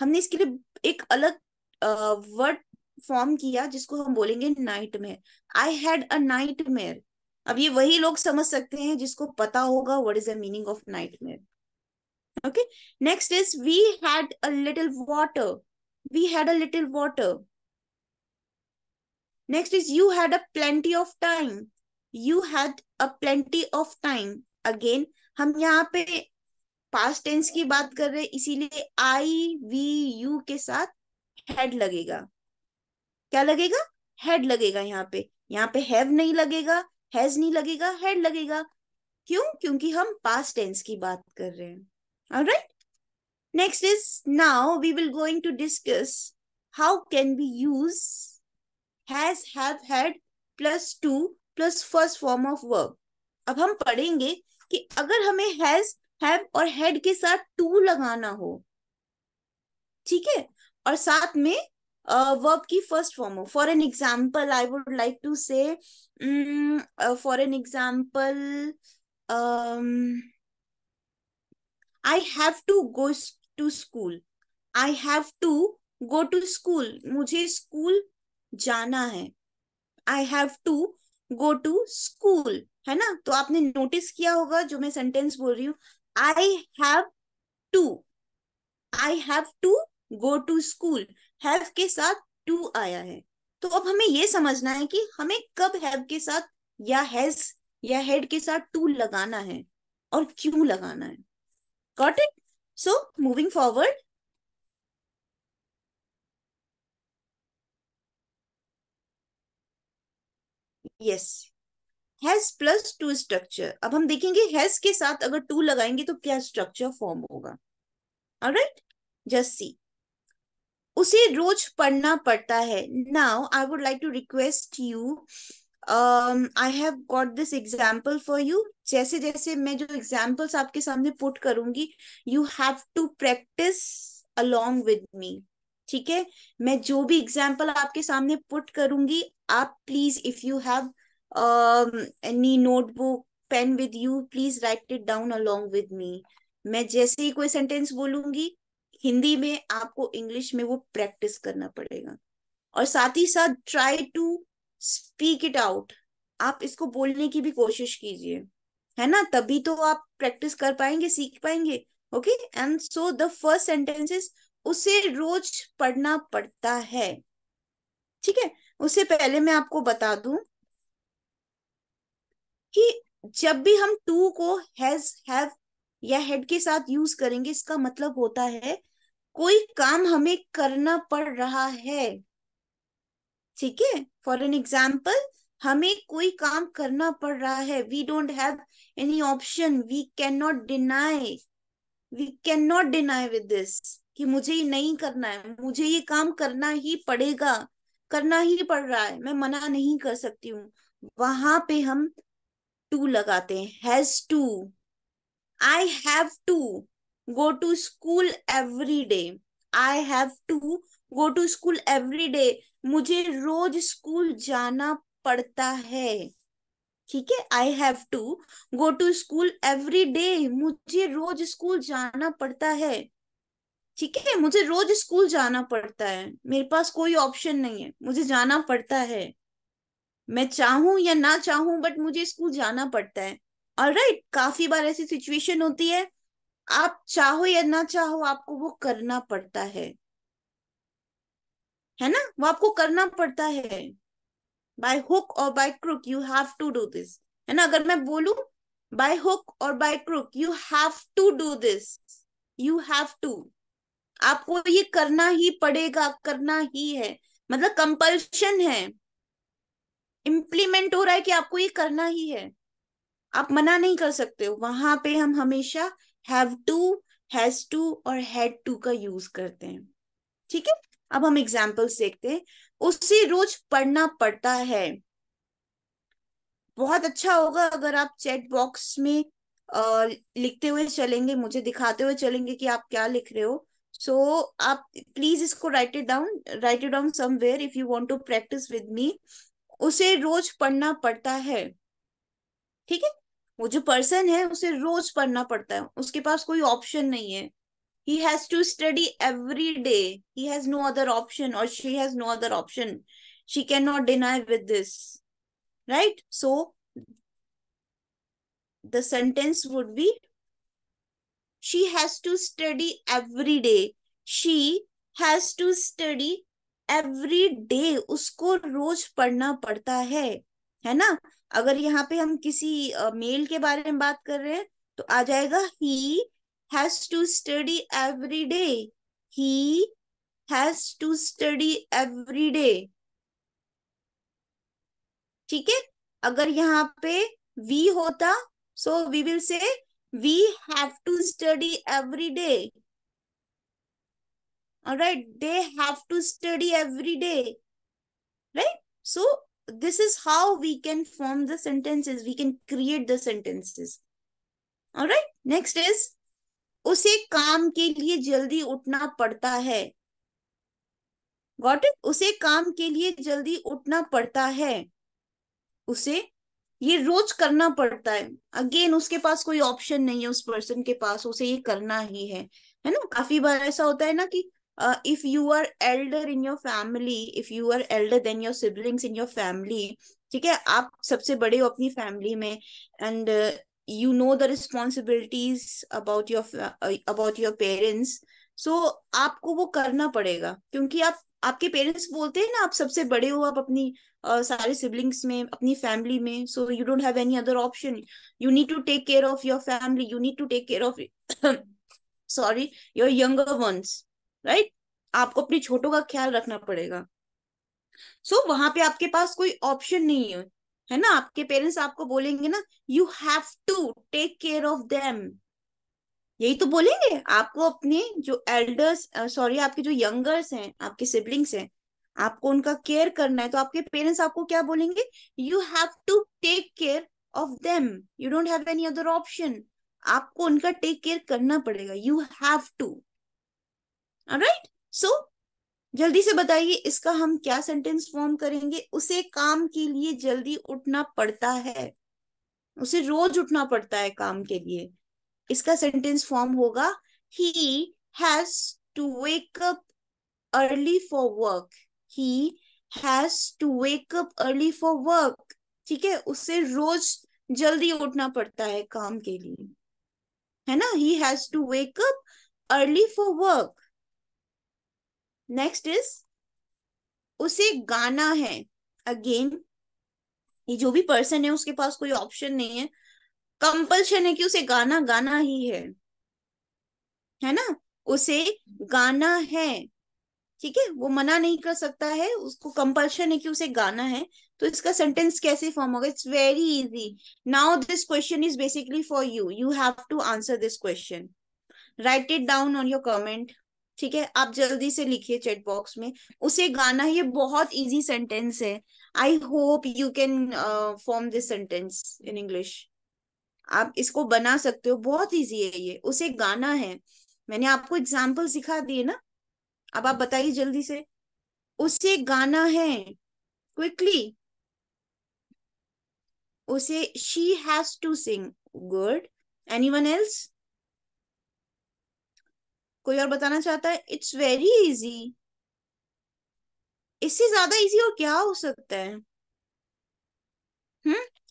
हमने इसके लिए एक अलग वर्ड फॉर्म किया जिसको हम बोलेंगे nightmare. I had a nightmare. अब ये वही लोग समझ सकते हैं जिसको पता होगा what is the meaning of nightmare. Okay, next is we had a little water, we had a little water. Next is you had a plenty of time. You had a plenty of time. Again, हम यहाँ पे past tense की बात कर रहे हैं, इसीलिए I, we, you के साथ had लगेगा। क्या लगेगा? had लगेगा यहाँ पे। यहाँ पे have नहीं लगेगा, has नहीं लगेगा, had लगेगा। क्यों? क्योंकि हम past tense की बात कर रहे हैं। Alright? Next is now we will going to discuss how can we use has, have, had plus to plus first form of verb. अब हम पढ़ेंगे कि अगर हमें has, have और had के साथ to लगाना हो, ठीक है, और साथ में verb की first form हो। For an example, I would like to say, for an example, I have to go to school. I have to go to school. मुझे स्कूल जाना है. I have to go to school. है ना, तो आपने notice किया होगा जो मैं सेंटेंस बोल रही हूँ, I have to go to school. Have के साथ to आया है. तो अब हमें ये समझना है कि हमें कब have के साथ या has या head के साथ to लगाना है और क्यों लगाना है. Got it? So moving forward. Yes. Has plus to structure. अब हम देखेंगे has के साथ अगर to लगाएंगे तो क्या structure form होगा. Alright? Just see. उसे रोज पढ़ना पड़ता है. Now I would like to request you. I have got this example for you. जैसे जैसे मैं जो examples आपके सामने put करूंगी, you have to practice along with me. ठीक है, मैं जो भी example आपके सामने put करूंगी, आप please if you have any notebook, pen with you, please write it down along with me. मैं जैसे ही कोई sentence बोलूंगी हिंदी में, आपको English में वो practice करना पड़ेगा. और साथ ही साथ try to speak it out. आप इसको बोलने की भी कोशिश कीजिए, है ना, तभी तो आप प्रैक्टिस कर पाएंगे, सीख पाएंगे. Okay, and so the first sentences, उसे रोज पढ़ना पड़ता है. ठीक है, उससे पहले मैं आपको बता दूं कि जब भी हम टू को हैज, हैव या हेड के साथ यूज करेंगे, इसका मतलब होता है कोई काम हमें करना पड़ रहा है. ठीक है, फॉर एन एग्जाम्पल, हमें कोई काम करना पड़ रहा है. We don't have any option. We can not deny with this कि मुझे ये नहीं करना है, मुझे ये काम करना ही पड़ेगा, करना ही पड़ रहा है, मैं मना नहीं कर सकती हूँ. वहां पे हम टू लगाते हैं, has to. I have to go to school every day. I have to go to school every day. मुझे रोज स्कूल जाना पड़ता है. ठीक है, I have to go to school every day. मुझे रोज स्कूल जाना पड़ता है. ठीक है, मुझे रोज स्कूल जाना पड़ता है. मेरे पास कोई ऑप्शन नहीं है, मुझे जाना पड़ता है. मैं चाहूं या ना चाहूं, बट मुझे स्कूल जाना पड़ता है. ऑलराइट, काफी बार ऐसी सिचुएशन होती है, आप चाहो या ना चाहो आपको वो करना पड़ता है ना, वो आपको करना पड़ता है. बाय हुक और by crook you have to do this, है ना. अगर मैं बोलूं बाय हुक और by crook you have to do this, you have to, आपको ये करना ही पड़ेगा, करना ही है, मतलब कंपल्शन है, इम्प्लीमेंट हो रहा है कि आपको ये करना ही है, आप मना नहीं कर सकते हो. वहां पे हम हमेशा हैव टू, हैज टू और हैड टू का यूज करते हैं. ठीक है, अब हम एग्जाम्पल्स देखते हैं. उसे रोज पढ़ना पड़ता है. बहुत अच्छा होगा अगर आप चैट बॉक्स में लिखते हुए चलेंगे, मुझे दिखाते हुए चलेंगे कि आप क्या लिख रहे हो. सो आप प्लीज इसको write it down somewhere if you want to practise with me. उसे रोज पढ़ना पड़ता है. ठीक है, वो जो पर्सन है उसे रोज पढ़ना पड़ता है, उसके पास कोई ऑप्शन नहीं है. He has to study every day. He has no other option, or she has no other option. She cannot deny with this, right? So the sentence would be: she has to study every day. She has to study every day. उसको रोज पढ़ना पड़ता है ना. अगर यहाँ पे हम किसी मेल के बारे में बात कर रहे हैं तो आ जाएगा he has to study every day. He has to study every day. ठीक है, अगर यहाँ पे we होता so we will say we have to study every day. Alright, they have to study every day. Right? So this is how we can form the sentences. We can create the sentences. Alright, next is उसे काम के लिए जल्दी उठना पड़ता है. Got it? उसे काम के लिए जल्दी उठना पड़ता है. उसे ये रोज करना पड़ता है। अगेन उसके पास कोई ऑप्शन नहीं है, उस पर्सन के पास उसे ये करना ही है ना। काफी बार ऐसा होता है ना कि if you are elder in your family, if you are elder then your siblings in your family, ठीक है, आप सबसे बड़े हो अपनी फैमिली में, and you know the responsibilities about your parents, so आपको वो करना पड़ेगा, क्योंकि आप, आपके पेरेंट्स बोलते हैं ना आप सबसे बड़े हो, आप अपनी सारे सिबलिंग्स में, अपनी फैमिली में, so you don't have any other option, you need to take care of your family, you need to take care of your younger ones, right. आपको अपने छोटों का ख्याल रखना पड़ेगा। सो वहां पे आपके पास कोई ऑप्शन नहीं है ना। आपके पेरेंट्स आपको बोलेंगे ना, you have to take care of them, यही तो बोलेंगे आपको। अपने जो एल्डर्स, आपके जो यंगर्स हैं, आपके सिबलिंग्स हैं, आपको उनका केयर करना है, तो आपके पेरेंट्स आपको क्या बोलेंगे, you have to take care of them, you don't have any other option, आपको उनका टेक केयर करना पड़ेगा, you have to, alright. So जल्दी से बताइए इसका हम क्या सेंटेंस फॉर्म करेंगे। उसे काम के लिए जल्दी उठना पड़ता है, उसे रोज उठना पड़ता है काम के लिए। इसका सेंटेंस फॉर्म होगा, he has to wake up early for work, he has to wake up early for work, ठीक है, उसे रोज जल्दी उठना पड़ता है काम के लिए, है ना। he has to wake up early for work। Next is, उसे गाना है। अगेन ये जो भी पर्सन है उसके पास कोई ऑप्शन नहीं है, कंपल्शन है कि उसे गाना गाना ही है ना, उसे गाना है, ठीक है, वो मना नहीं कर सकता है, उसको कंपल्शन है कि उसे गाना है। तो इसका सेंटेंस कैसे फॉर्म होगा, it's very easy. Now this question is basically for you, you have to answer this question, write it down on your comment, ठीक है, आप जल्दी से लिखिए चैट बॉक्स में, उसे गाना है। ये बहुत इजी सेंटेंस है, I hope you can form this sentence in English, आप इसको बना सकते हो, बहुत इजी है ये, उसे गाना है। मैंने आपको एग्जाम्पल सिखा दिए ना, अब आप बताइए जल्दी से, उसे गाना है, क्विकली। उसे she has to sing, good. Anyone else, कोई और बताना चाहता है? इट्स वेरी इजी, इससे ज्यादा इजी और क्या हो सकता है।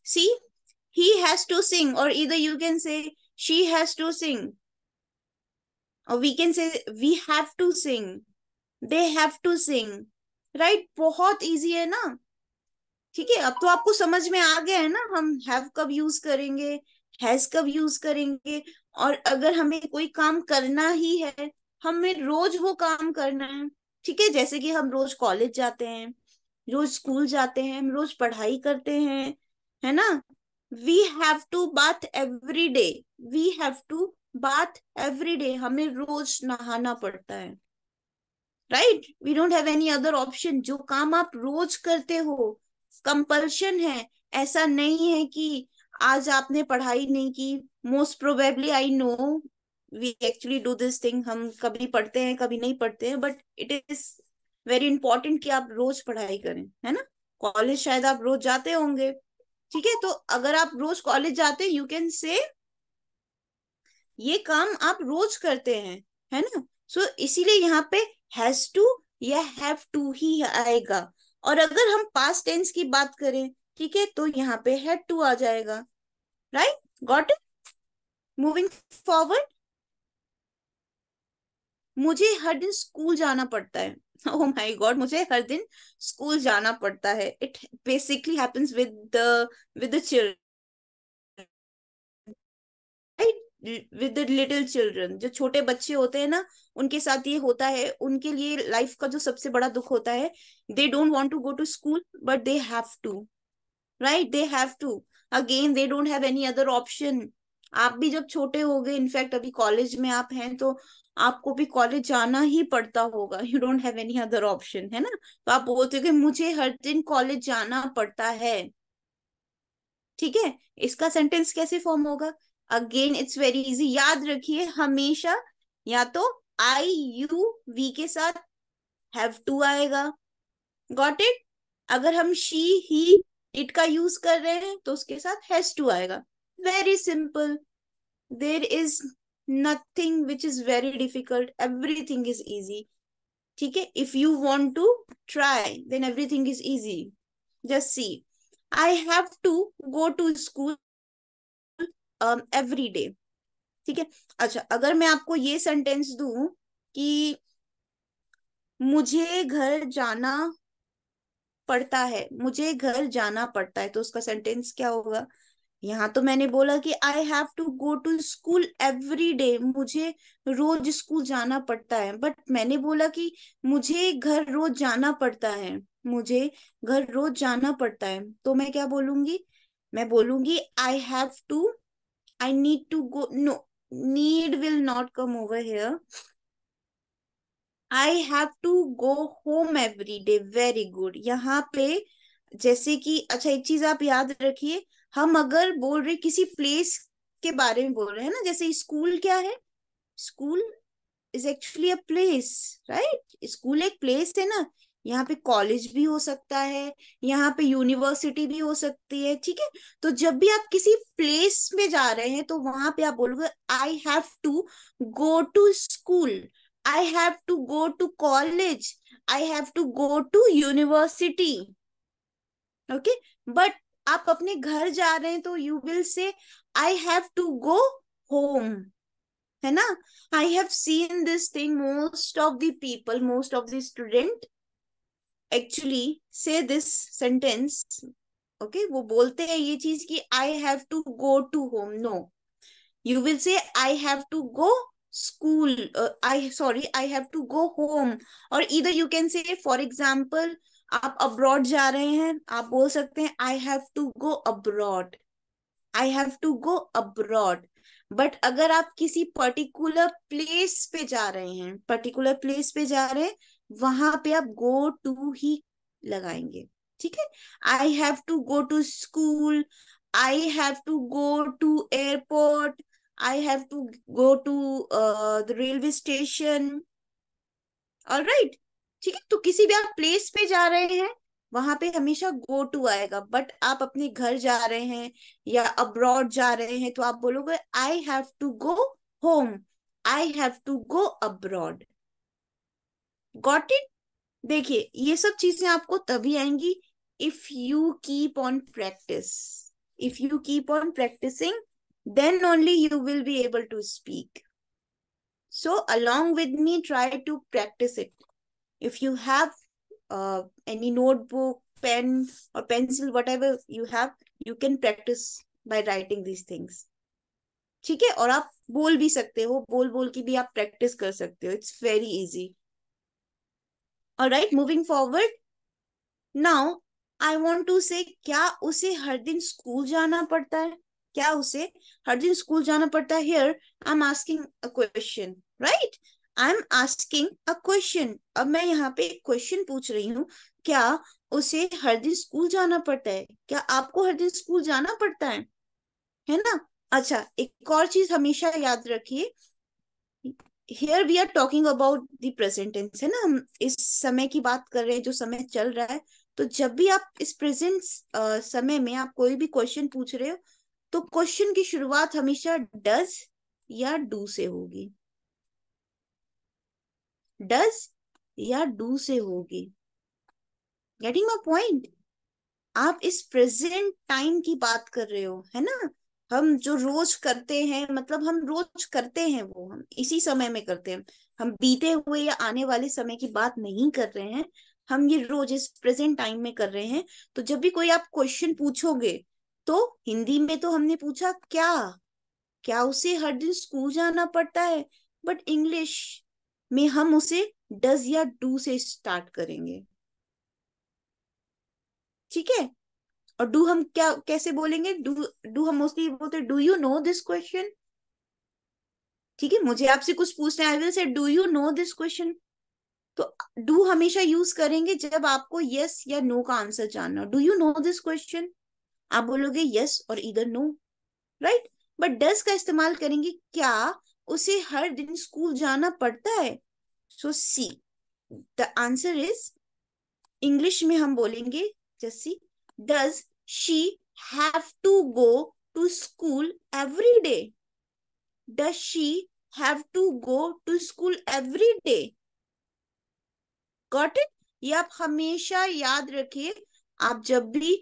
सी, he has to sing, or either you can say she has to sing, or we can say we have to sing, they have to sing, right। बहुत easy है ना, ठीक है। अब तो आपको समझ में आ गया है ना, हम have कब use करेंगे, has कब use करेंगे, और अगर हमें कोई काम करना ही है, हमें रोज वो काम करना है, ठीक है, जैसे कि हम रोज कॉलेज जाते हैं, रोज स्कूल जाते हैं, हम रोज पढ़ाई करते हैं, है ना। We have to bath every day, we have to bath every day, हमें रोज नहाना पड़ता है, right. We don't have any other option. जो काम आप रोज करते हो कंपल्शन है, ऐसा नहीं है कि आज आपने पढ़ाई नहीं की, most probably I know we actually do this thing, हम कभी पढ़ते हैं कभी नहीं पढ़ते हैं, but it is very important कि आप रोज पढ़ाई करें, है ना। कॉलेज शायद आप रोज जाते होंगे, ठीक है, तो अगर आप रोज कॉलेज जाते हैं, यू कैन से ये काम आप रोज करते हैं, है ना। सो इसीलिए यहाँ पे हैज टू या हैव टू ही आएगा, और अगर हम पास्ट टेंस की बात करें, ठीक है, तो यहाँ पे हैड टू आ जाएगा, right, got it. Moving forward, मुझे हर दिन स्कूल जाना पड़ता है। Oh my God, मुझे हर दिन स्कूल जाना पड़ता है। It basically happens with the children, right? With the little children, जो छोटे बच्चे होते हैं ना, उनके साथ ये होता है। उनके लिए लाइफ का जो सबसे बड़ा दुख होता है, they don't want to go to school, but they have to, right? They have to. Again, they don't have any other option. आप भी जब छोटे हो गए, इनफैक्ट अभी कॉलेज में आप हैं, तो आपको भी कॉलेज जाना ही पड़ता होगा, you don't have any other option, है ना। तो आप बोलते हो कि मुझे हर दिन कॉलेज जाना पड़ता है, ठीक है। इसका सेंटेंस कैसे फॉर्म होगा, अगेन इट्स वेरी इजी। याद रखिए, हमेशा या तो आई, यू, वी के साथ हैव टू आएगा, गॉट इट। अगर हम शी, ही, इट का यूज कर रहे हैं तो उसके साथ हैज टू आएगा. Very simple. There is nothing which is very difficult. Everything is easy. ठीक है. If you want to try then everything is easy. Just see I have to go to school every day. ठीक है. अच्छा, अगर मैं आपको ये sentence दूं कि मुझे घर जाना पड़ता है, मुझे घर जाना पड़ता है, तो उसका सेंटेंस क्या होगा? यहाँ तो मैंने बोला कि I have to go to school every day, मुझे रोज स्कूल जाना पड़ता है. बट मैंने बोला कि मुझे घर रोज जाना पड़ता है, मुझे घर रोज जाना पड़ता है, तो मैं क्या बोलूंगी? मैं बोलूंगी I have to, I need to go. No, need will not come over here. I have to go home every day. Very good. यहाँ पे जैसे कि, अच्छा एक चीज आप याद रखिए, हम अगर बोल रहे किसी प्लेस के बारे में बोल रहे हैं ना, जैसे स्कूल क्या है? School is actually a place, right? School एक प्लेस है ना. यहाँ पे कॉलेज भी हो सकता है, यहाँ पे यूनिवर्सिटी भी हो सकती है. ठीक है. तो जब भी आप किसी प्लेस में जा रहे हैं तो वहां पे आप बोलोगे I have to go to school, I have to go to college, I have to go to university. Okay. But आप अपने घर जा रहे हैं तो you will say I have to go home, है ना. I have seen this thing. Most of the people, most of the student actually say this sentence. Okay. वो बोलते हैं ये चीज कि I have to go to home. No, you will say I have to go school, I have to go home. और इधर you can say, for example आप abroad जा रहे हैं, आप बोल सकते हैं I have to go abroad, I have to go abroad. But अगर आप किसी पर्टिकुलर प्लेस पे जा रहे हैं, पर्टिकुलर प्लेस पे जा रहे हैं, वहां पे आप गो टू ही लगाएंगे. ठीक है. I have to go to school, I have to go to airport, I have to go to the railway station. Alright. ठीक है. तो किसी भी आप प्लेस पे जा रहे हैं वहां पे हमेशा गो टू आएगा. बट आप अपने घर जा रहे हैं या अब्रॉड जा रहे हैं तो आप बोलोगे I have to go home, I have to go abroad. Got it? देखिए, ये सब चीजें आपको तभी आएंगी if you keep on practice. If you keep on practising then only you will be able to speak. So along with me try to practise it. If you have any notebook, pen और pencil, whatever you have, you can practise by writing these things. ठीक है. और आप बोल भी सकते हो, बोल बोल के भी आप प्रैक्टिस कर सकते हो. It's very easy. All right, moving forward. Now, I want to say क्या उसे हर दिन स्कूल जाना पड़ता है? क्या उसे हर दिन स्कूल जाना पड़ता है? Here, I'm asking a question, right? I'm asking a question. अब मैं यहाँ पे एक question पूछ रही हूँ. क्या उसे हर दिन स्कूल जाना पड़ता है? क्या आपको हर दिन स्कूल जाना पड़ता है ना? अच्छा, एक और चीज हमेशा याद रखिए. Here we are talking about the present tense, है ना. हम इस समय की बात कर रहे हैं, जो समय चल रहा है. तो जब भी आप इस प्रेजेंट समय में आप कोई भी क्वेश्चन पूछ रहे हो तो क्वेश्चन की शुरुआत हमेशा does या do से होगी. does या do से होगी. Getting my point? आप इस प्रेजेंट टाइम की बात कर रहे हो, है ना. हम जो रोज करते हैं, मतलब हम रोज करते हैं, वो हम इसी समय में करते हैं. हम बीते हुए या आने वाले समय की बात नहीं कर रहे हैं. हम ये रोज इस प्रेजेंट टाइम में कर रहे हैं. तो जब भी कोई आप क्वेश्चन पूछोगे तो हिंदी में तो हमने पूछा क्या उसे हर दिन स्कूल जाना पड़ता है. बट इंग्लिश में हम उसे डज या डू से स्टार्ट करेंगे. ठीक है. और डू हम क्या कैसे बोलेंगे? डू हम मोस्टली बोलते do you know this question. ठीक है. मुझे आपसे कुछ पूछना है, I will say do you know this question. तो डू हमेशा यूज करेंगे जब आपको यस या नो का आंसर जानना हो. Do you know this question, आप बोलोगे यस और इधर नो, राइट. बट डज का इस्तेमाल करेंगे. क्या उसे हर दिन स्कूल जाना पड़ता है? So see the answer is, English में हम बोलेंगे जैसी Does she have to go to school every day? Does she have to go to school every day? Got it? ये आप हमेशा याद रखिए, आप जब भी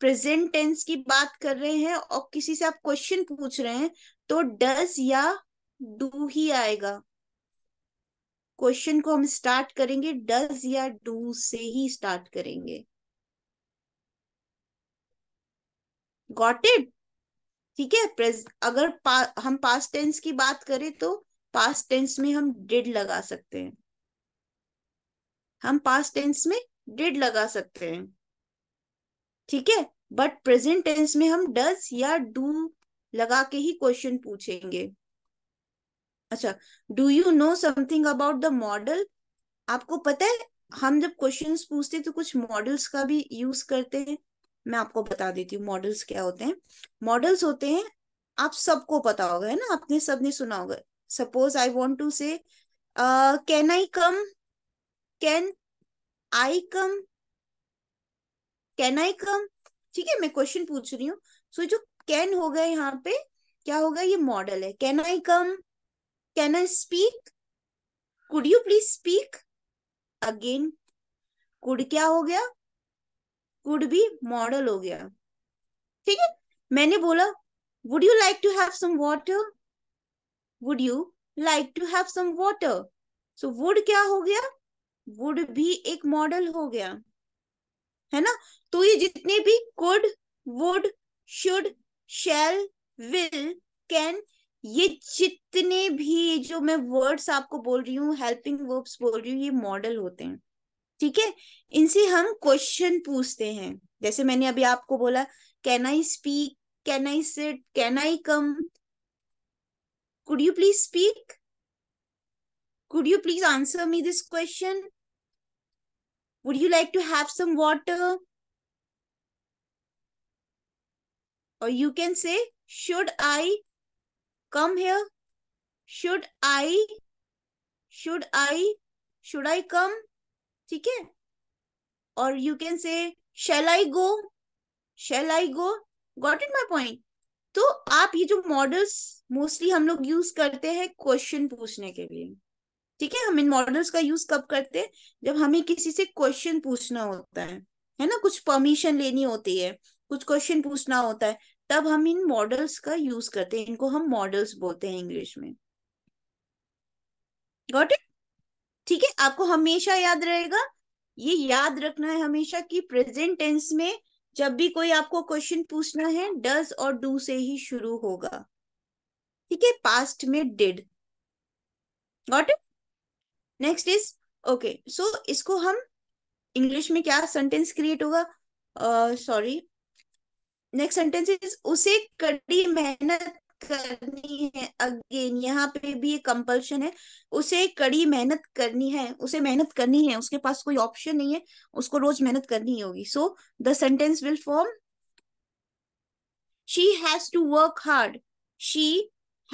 प्रेजेंट टेंस की बात कर रहे हैं और किसी से आप क्वेश्चन पूछ रहे हैं तो डज या डू ही आएगा। क्वेश्चन को हम स्टार्ट करेंगे डज या डू से ही स्टार्ट करेंगे। Got it? ठीक है। अगर हम पास्ट टेंस की बात करें तो पास्ट टेंस में हम डिड लगा सकते हैं, हम पास्ट टेंस में डिड लगा सकते हैं, ठीक है। बट प्रेजेंट टेंस में हम डज या डू लगा के ही क्वेश्चन पूछेंगे। अच्छा, do you know something about the model? आपको पता है हम जब क्वेश्चंस पूछते हैं तो कुछ मॉडल्स का भी यूज करते हैं। मैं आपको बता देती हूँ मॉडल्स क्या होते हैं। मॉडल्स होते हैं, आप सबको पता होगा, है ना, आपने सबने सुना होगा। Suppose I want to say can I come, can I come, can I come, ठीक है, मैं क्वेश्चन पूछ रही हूँ। सो जो कैन हो गया यहाँ पे क्या होगा, ये मॉडल है। Can I come, can I speak, could you please speak again. Could क्या हो गया, कुड भी मॉडल हो गया, ठीक है। मैंने बोला would you like to have some water, would you like to have some water. So would क्या हो गया, वुड भी एक मॉडल हो गया, है ना। तो ये जितने भी could, would, should, shall, will, can, ये जितने भी जो मैं वर्ड्स आपको बोल रही हूँ, हेल्पिंग वर्ब्स बोल रही हूँ, ये मॉडल होते हैं, ठीक है। इनसे हम क्वेश्चन पूछते हैं। जैसे मैंने अभी आपको बोला can I speak, can I sit, can I come, could you please speak, could you please answer me this question, would you like to have some water, और you can say should I come here, should I, should I, should I come, ठीक है। और you can say shall I go, shall I go। got it my point? तो आप ये जो models mostly हम लोग यूज करते हैं क्वेश्चन पूछने के लिए, ठीक है। हम इन मॉडल्स का यूज कब करते हैं, जब हमें किसी से क्वेश्चन पूछना होता है ना, कुछ परमिशन लेनी होती है, कुछ क्वेश्चन पूछना होता है, तब हम इन मॉडल्स का यूज करते हैं। इनको हम मॉडल्स बोलते हैं इंग्लिश में। Got it? ठीक है। आपको हमेशा याद रहेगा, ये याद रखना है हमेशा कि प्रेजेंट टेंस में जब भी कोई आपको क्वेश्चन पूछना है डज और डू से ही शुरू होगा, ठीक है। पास्ट में did. Got it? Next is okay, so इसको हम इंग्लिश में क्या सेंटेंस क्रिएट होगा, सॉरी नेक्स्ट सेंटेंस इज उसे कड़ी मेहनत करनी है। अगेन यहाँ पे भी एक कंपल्शन है, उसे कड़ी मेहनत करनी है, उसे मेहनत करनी है, उसके पास कोई ऑप्शन नहीं है, उसको रोज मेहनत करनी होगी। So the sentence will form she has to work hard, she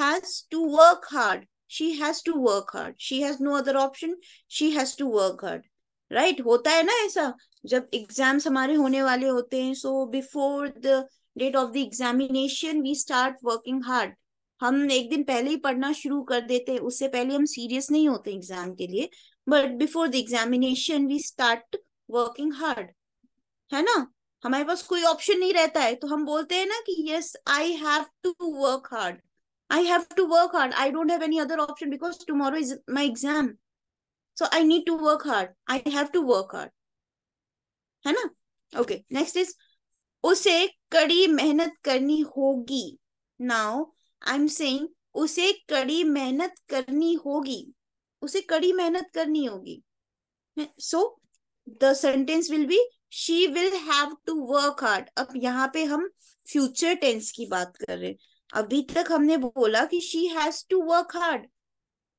has to work hard, she has to work hard, she has no other option, she has to work hard, right. होता है ना ऐसा, जब exams हमारे होने वाले होते हैं, so before the date of the examination we start working hard. हम एक दिन पहले ही पढ़ना शुरू कर देते हैं, उससे पहले हम सीरियस नहीं होते एग्जाम के लिए, but before the examination we start working hard, है ना। हमारे पास कोई ऑप्शन नहीं रहता है तो हम बोलते हैं ना कि yes I have to work hard, I have to work hard, I don't have any other option because tomorrow is my exam, so I need to work hard, I have to work hard, है ना। Okay, next is उसे कड़ी मेहनत करनी होगी। Now I am saying उसे कड़ी मेहनत करनी होगी, उसे कड़ी मेहनत करनी होगी। So the sentence will be she will have to work hard. अब यहाँ पे हम फ्यूचर टेंस की बात कर रहे हैं। अभी तक हमने बोला कि she has to work hard,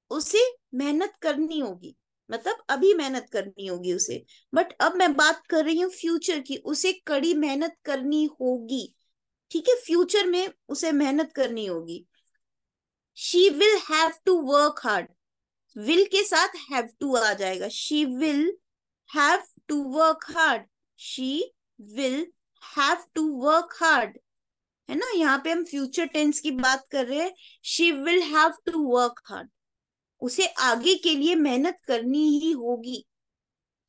उसे मेहनत करनी होगी, मतलब अभी मेहनत करनी होगी उसे। बट अब मैं बात कर रही हूँ फ्यूचर की, उसे कड़ी मेहनत करनी होगी, ठीक है, फ्यूचर में उसे मेहनत करनी होगी। She will have to work hard, will के साथ हैव टू आ जाएगा, she will have to work hard, she will have to work hard, है ना, यहाँ पे हम फ्यूचर टेंस की बात कर रहे हैं, she will have to work hard, उसे आगे के लिए मेहनत करनी ही होगी,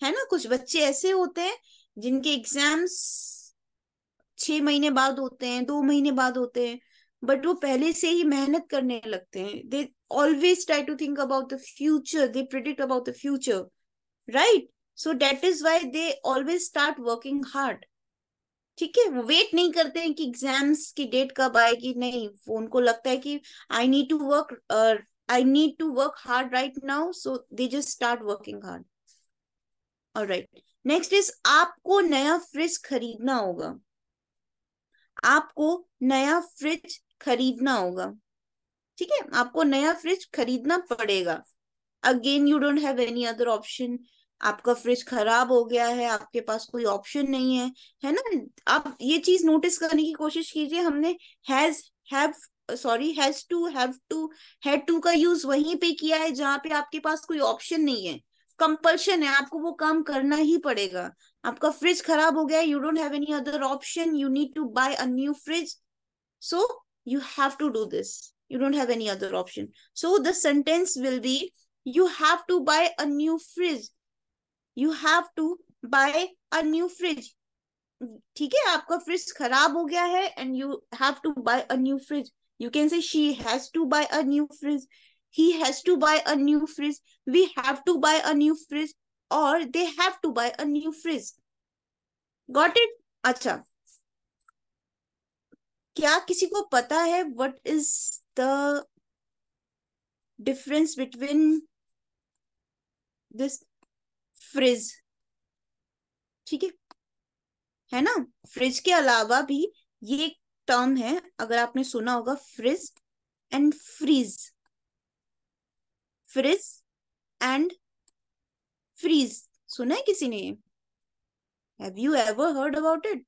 है ना। कुछ बच्चे ऐसे होते हैं जिनके एग्जाम्स 6 महीने बाद होते हैं, 2 महीने बाद होते हैं, बट वो पहले से ही मेहनत करने लगते हैं। They always try to think about the future, they predict about the future, right. So that is why they always start working hard, ठीक है। वो वेट नहीं करते हैं कि एग्जाम्स की डेट कब आएगी, नहीं, उनको लगता है कि I need to work hard right now, so they just start working hard. Alright, next is आपको नया फ्रिज खरीदना होगा, आपको नया फ्रिज खरीदना होगा, ठीक है, आपको नया फ्रिज खरीदना पड़ेगा। Again you don't have any other option, आपका फ्रिज खराब हो गया है, आपके पास कोई ऑप्शन नहीं है, है ना। आप ये चीज नोटिस करने की कोशिश कीजिए, हमने हैड टू का यूज वहीं पे किया है जहां पे आपके पास कोई ऑप्शन नहीं है, कंपल्शन है, आपको वो काम करना ही पड़ेगा। आपका फ्रिज खराब हो गया है, you don't have any other option, you need to buy a new fridge, so you have to do this, you don't have any other option. So the sentence will be you have to buy a new fridge, you have to buy a new fridge, ठीक है। आपका fridge खराब हो गया है and you have to buy a new fridge. You can say she has to buy a new fridge, he has to buy a new fridge, we have to buy a new fridge, or they have to buy a new fridge. Got it? अच्छा, क्या किसी को पता है what is the difference between this fridge? ठीक है ना। Fridge के अलावा भी ये एक टर्म है, अगर आपने सुना होगा, fridge and freeze, fridge and freeze, सुना है किसी ने? Have you ever heard about it?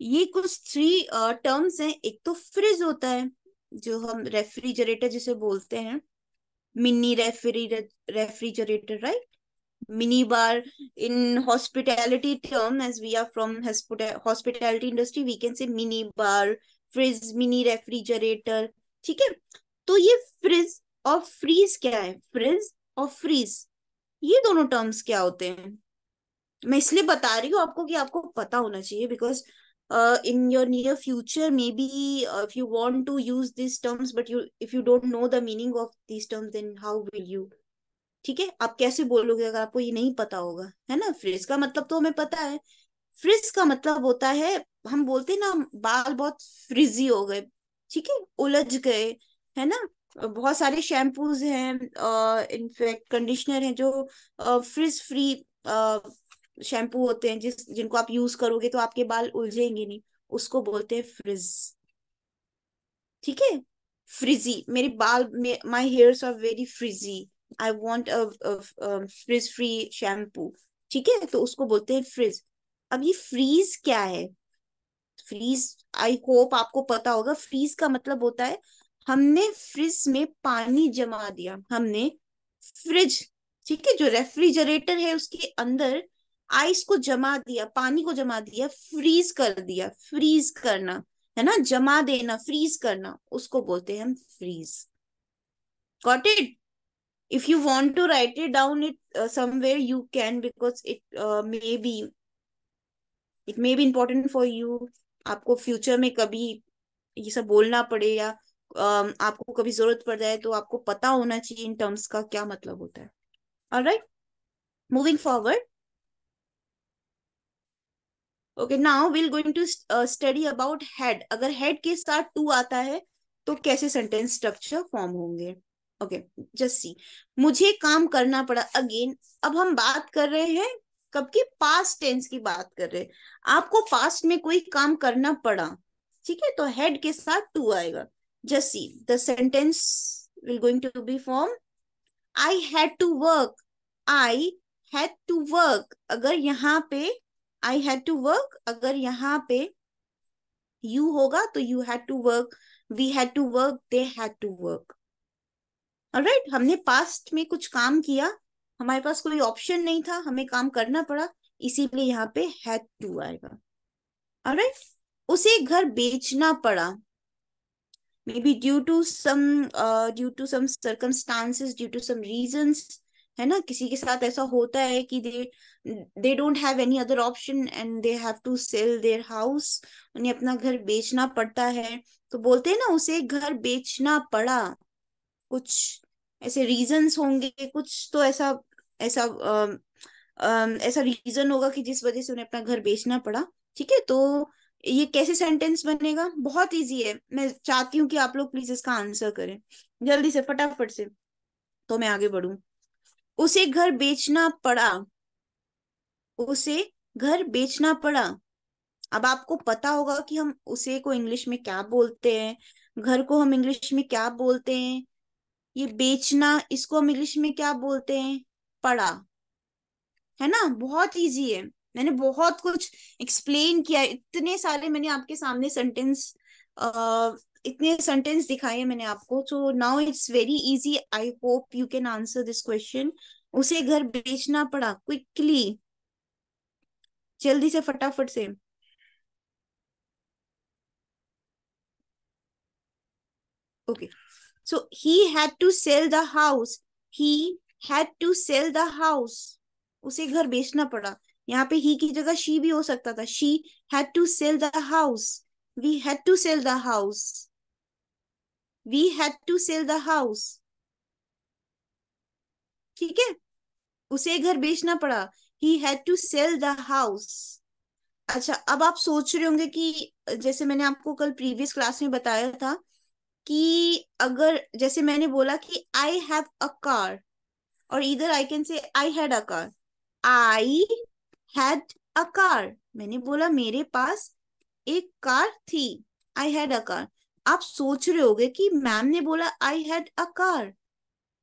ये कुछ 3 टर्म्स हैं। एक तो फ्रिज होता है जो हम रेफ्रिजरेटर जिसे बोलते हैं, mini refrigerator, right, mini bar. In hospitality term, as we are from hospitality industry, we can say mini bar, fridge, mini refrigerator, ठीक है। तो ये फ्रिज और फ्रीज क्या है? फ्रिज और फ्रीज, ये दोनों टर्म्स क्या होते हैं? मैं इसलिए बता रही हूँ आपको कि आपको पता होना चाहिए, because in your near future maybe if you want to use this terms, but if you don't know the meaning of this terms then how will you, ठीक है, आप कैसे बोलोगे अगर आपको ये नहीं पता होगा, है ना। फ्रिज का मतलब तो हमें पता है, फ्रिज का मतलब होता है, हम बोलते ना बाल बहुत फ्रिजी हो गए, ठीक है, उलझ गए, है ना। बहुत सारे शैम्पूज हैं, इनफैक्ट कंडीशनर हैं जो फ्रिज फ्री शैम्पू होते हैं, जिनको आप यूज करोगे तो आपके बाल उलझेंगे नहीं, उसको बोलते हैं फ्रिज, ठीक है, फ्रिजी। मेरे बाल, my hairs are very frizzy, I want a frizz free shampoo, ठीक है, तो उसको बोलते हैं फ्रिज। अब ये फ्रीज क्या है? फ्रीज, आई होप आपको पता होगा, फ्रीज का मतलब होता है हमने फ्रिज में पानी जमा दिया, हमने फ्रिज, ठीक है, जो रेफ्रिजरेटर है उसके अंदर आइस को जमा दिया, पानी को जमा दिया, फ्रीज कर दिया। फ्रीज करना, है ना, जमा देना, फ्रीज करना, उसको बोलते हैं हम freeze. Got it? If you want to write it down it somewhere you can, because it may be important for you. आपको फ्यूचर में कभी ये सब बोलना पड़े या आपको कभी जरूरत पड़ जाए तो आपको पता होना चाहिए इन टर्म्स का क्या मतलब होता है। Alright, moving forward. Okay, now we are going to study about had. अगर हेड के साथ टू आता है तो कैसे सेंटेंस स्ट्रक्चर फॉर्म होंगे? ओके, जस्ट सी, मुझे काम करना पड़ा। अगेन, अब हम बात कर रहे हैं कब की? पास्ट टेंस की बात कर रहे हैं। आपको पास्ट में कोई काम करना पड़ा, ठीक है, तो हेड के साथ टू आएगा। Just see, the sentence will going to be formed. I had to work. I had to work. अगर यहाँ पे I had to work, अगर यहाँ पे you होगा तो you had to work, we had to work, they had to work. Alright, हमने past में कुछ काम किया, हमारे पास कोई option नहीं था, हमें काम करना पड़ा, इसीलिए यहाँ पे हैड टू आएगा। ऑलराइट, उसे घर बेचना पड़ा, maybe due to some circumstances, due to some reasons, है ना। किसी के साथ ऐसा होता है कि they don't have any other option and they have to sell their house, उन्हें अपना घर बेचना पड़ता है। तो बोलते हैं ना उसे घर बेचना पड़ा, कुछ ऐसे रीजंस होंगे, कुछ तो ऐसा रीजन होगा कि जिस वजह से उन्हें अपना घर बेचना पड़ा। ठीक है, तो ये कैसे सेंटेंस बनेगा, बहुत इजी है। मैं चाहती हूँ कि आप लोग प्लीज इसका आंसर करें जल्दी से, फटाफट से, तो मैं आगे बढ़ूं। उसे घर बेचना पड़ा, उसे घर बेचना पड़ा। अब आपको पता होगा कि हम उसे को इंग्लिश में क्या बोलते हैं, घर को हम इंग्लिश में क्या बोलते हैं, ये बेचना इसको हम इंग्लिश में क्या बोलते हैं, पड़ा, है ना। बहुत इजी है, मैंने बहुत कुछ एक्सप्लेन किया, इतने सारे मैंने आपके सामने सेंटेंस दिखाए हैं मैंने आपको। So now it's very easy, I hope you can answer this question. उसे घर बेचना पड़ा, क्विकली, जल्दी से, फटाफट से। Okay, so he had to sell the house, he had to sell the house, उसे घर बेचना पड़ा। यहाँ पे ही की जगह शी भी हो सकता था, she had to sell the house, we had to sell the house, we had to sell the house. ठीक है, उसे घर बेचना पड़ा, he had to sell the house. अच्छा, अब आप सोच रहे होंगे कि जैसे मैंने आपको कल प्रीवियस क्लास में बताया था कि अगर जैसे मैंने बोला कि आई हैव अ कार, और इधर I can say I had a car, I had a car, मैंने बोला मेरे पास एक कार थी, आई हैड अ कार। आप सोच रहे होगे कि मैम ने बोला I had a car,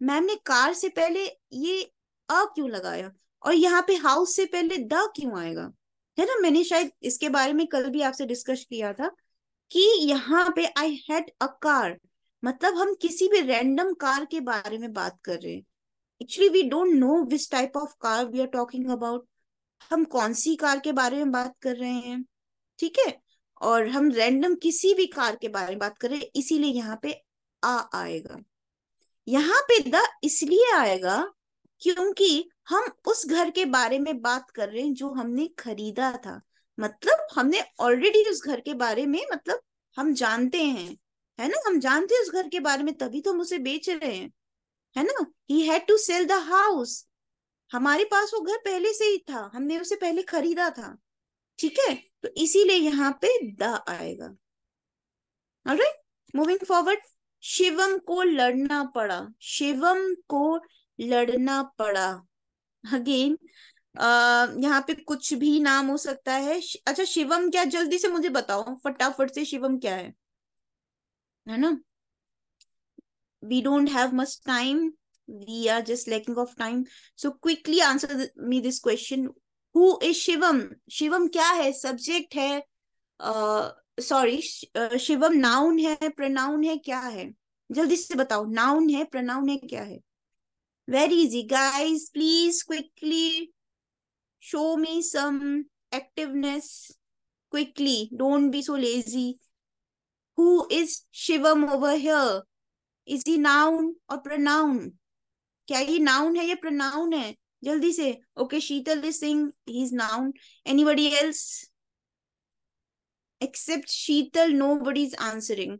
ma'am ने कार से पहले ये अ क्यों लगाया, और यहाँ पे हाउस से पहले द क्यों आएगा, है ना। मैंने शायद इसके बारे में कल भी आपसे डिस्कस किया था कि यहाँ पे आई हैड अ कार मतलब हम किसी भी रैंडम कार के बारे में बात कर रहे हैं। Actually we don't know which type of car we are talking about, हम कौन सी कार के बारे में बात कर रहे हैं, ठीक है, और हम रैंडम किसी भी कार के बारे में बात कर रहे हैं, इसीलिए यहाँ पे आ आएगा। यहाँ पे द इसलिए आएगा क्योंकि हम उस घर के बारे में बात कर रहे हैं जो हमने खरीदा था, मतलब हमने ऑलरेडी उस घर के बारे में, मतलब हम जानते हैं, है ना, हम जानते हैं उस घर के बारे में, तभी तो हम उसे बेच रहे हैं, है ना। He had to sell the house, हमारे पास वो घर पहले से ही था, हमने उसे पहले खरीदा था, ठीक है, तो इसीलिए यहाँ पे द आएगा। Alright, moving forward. शिवम को लड़ना पड़ा, शिवम को लड़ना पड़ा। अगेन यहाँ पे कुछ भी नाम हो सकता है। अच्छा, शिवम क्या, जल्दी से मुझे बताओ फटाफट से, शिवम क्या है ना। We don't have much time, we are just lacking of time, so quickly answer me this question, who is Shivam? Shivam क्या है, subject है, शिवम noun है, pronoun है, क्या है, जल्दी से बताओ, noun है, pronoun है, क्या है। very easy guys, please quickly show me some activeness, quickly, don't be so lazy। who is Shivam over here, is he noun or pronoun? क्या ये नाउन है या प्रोनाउन है, जल्दी से। Okay, Sheetal is saying he is noun. Anybody else except Sheetal, nobody is answering.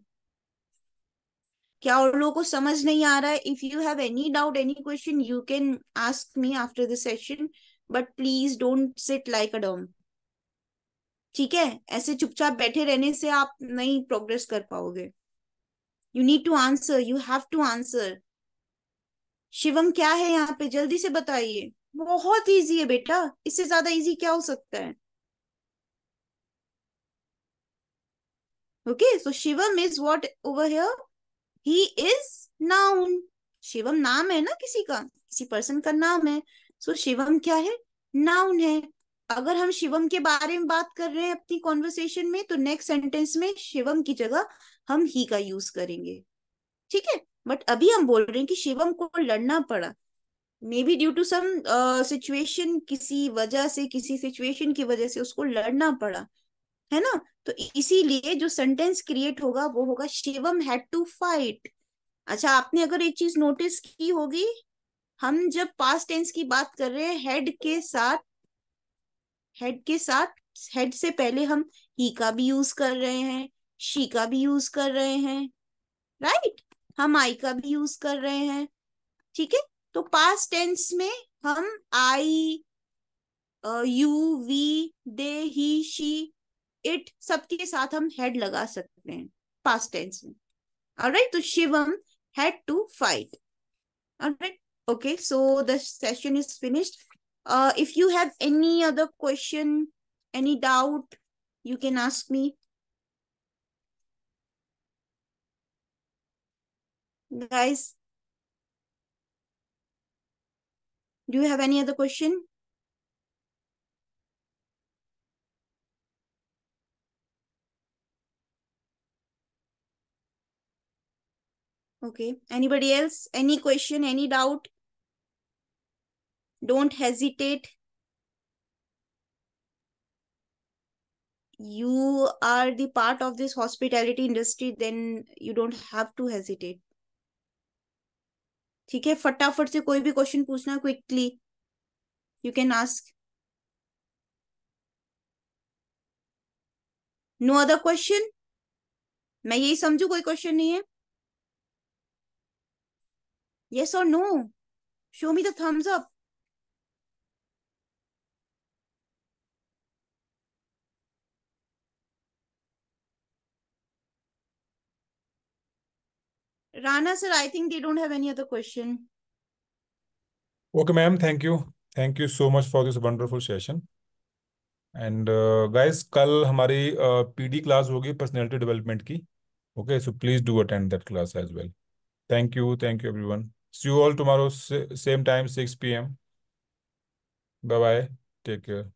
क्या और लोगों को समझ नहीं आ रहा है? If you have any doubt, any question, you can ask me after the session, but please don't sit like a dumb, ठीक है। ऐसे चुपचाप बैठे रहने से आप नहीं प्रोग्रेस कर पाओगे, you need to answer, you have to answer. Shivam क्या है यहाँ पे, जल्दी से बताइए। बहुत इजी है बेटा, इससे ज्यादा इजी क्या हो सकता है। Okay, so Shivam is what over here, he is noun. Shivam नाम है ना किसी का, किसी पर्सन का नाम है, सो शिवम क्या है, नाउन है। अगर हम शिवम के बारे में बात कर रहे हैं अपनी कॉन्वर्सेशन में, तो नेक्स्ट सेंटेंस में शिवम की जगह हम ही का यूज करेंगे, ठीक है। बट अभी हम बोल रहे हैं कि शिवम को लड़ना पड़ा, maybe due to some situation, किसी वजह से, किसी सिचुएशन की वजह से उसको लड़ना पड़ा, है ना। तो इसीलिए जो सेंटेंस क्रिएट होगा वो होगा शिवम हैड टू फाइट। अच्छा, आपने अगर एक चीज नोटिस की होगी, हम जब पास्ट टेंस की बात कर रहे हैं हेड के साथ हेड से पहले हम ही का भी यूज कर रहे हैं, शी का भी यूज कर रहे हैं, राइट, हम आई का भी यूज कर रहे हैं, ठीक है। तो पास्ट टेंस में हम I, you, we, they, he, she, it सबके साथ हम हेड लगा सकते हैं पास्ट टेंस में। ऑलराइट, तो Shivam had to fight. Alright, okay, so the session is finished. If you have any other question, any doubt, you can ask me, guys. Do you have any other question? Okay, anybody else? Any question? Any doubt? Don't hesitate. You are the part of this hospitality industry, then you don't have to hesitate. ठीक है, फटाफट से कोई भी question पूछना, quickly you can ask. No other question? मैं यही समझू कोई क्वेश्चन नहीं है? Yes or no? Show me the thumbs up. Rana sir, I think they don't have any other question. Okay, ma'am. Thank you. Thank you so much for this wonderful session. And guys, कल हमारी PD class होगी personality development की. Okay, so please do attend that class as well. Thank you. Thank you everyone. See you all tomorrow, same time, 6 p.m. Bye-bye. Take care.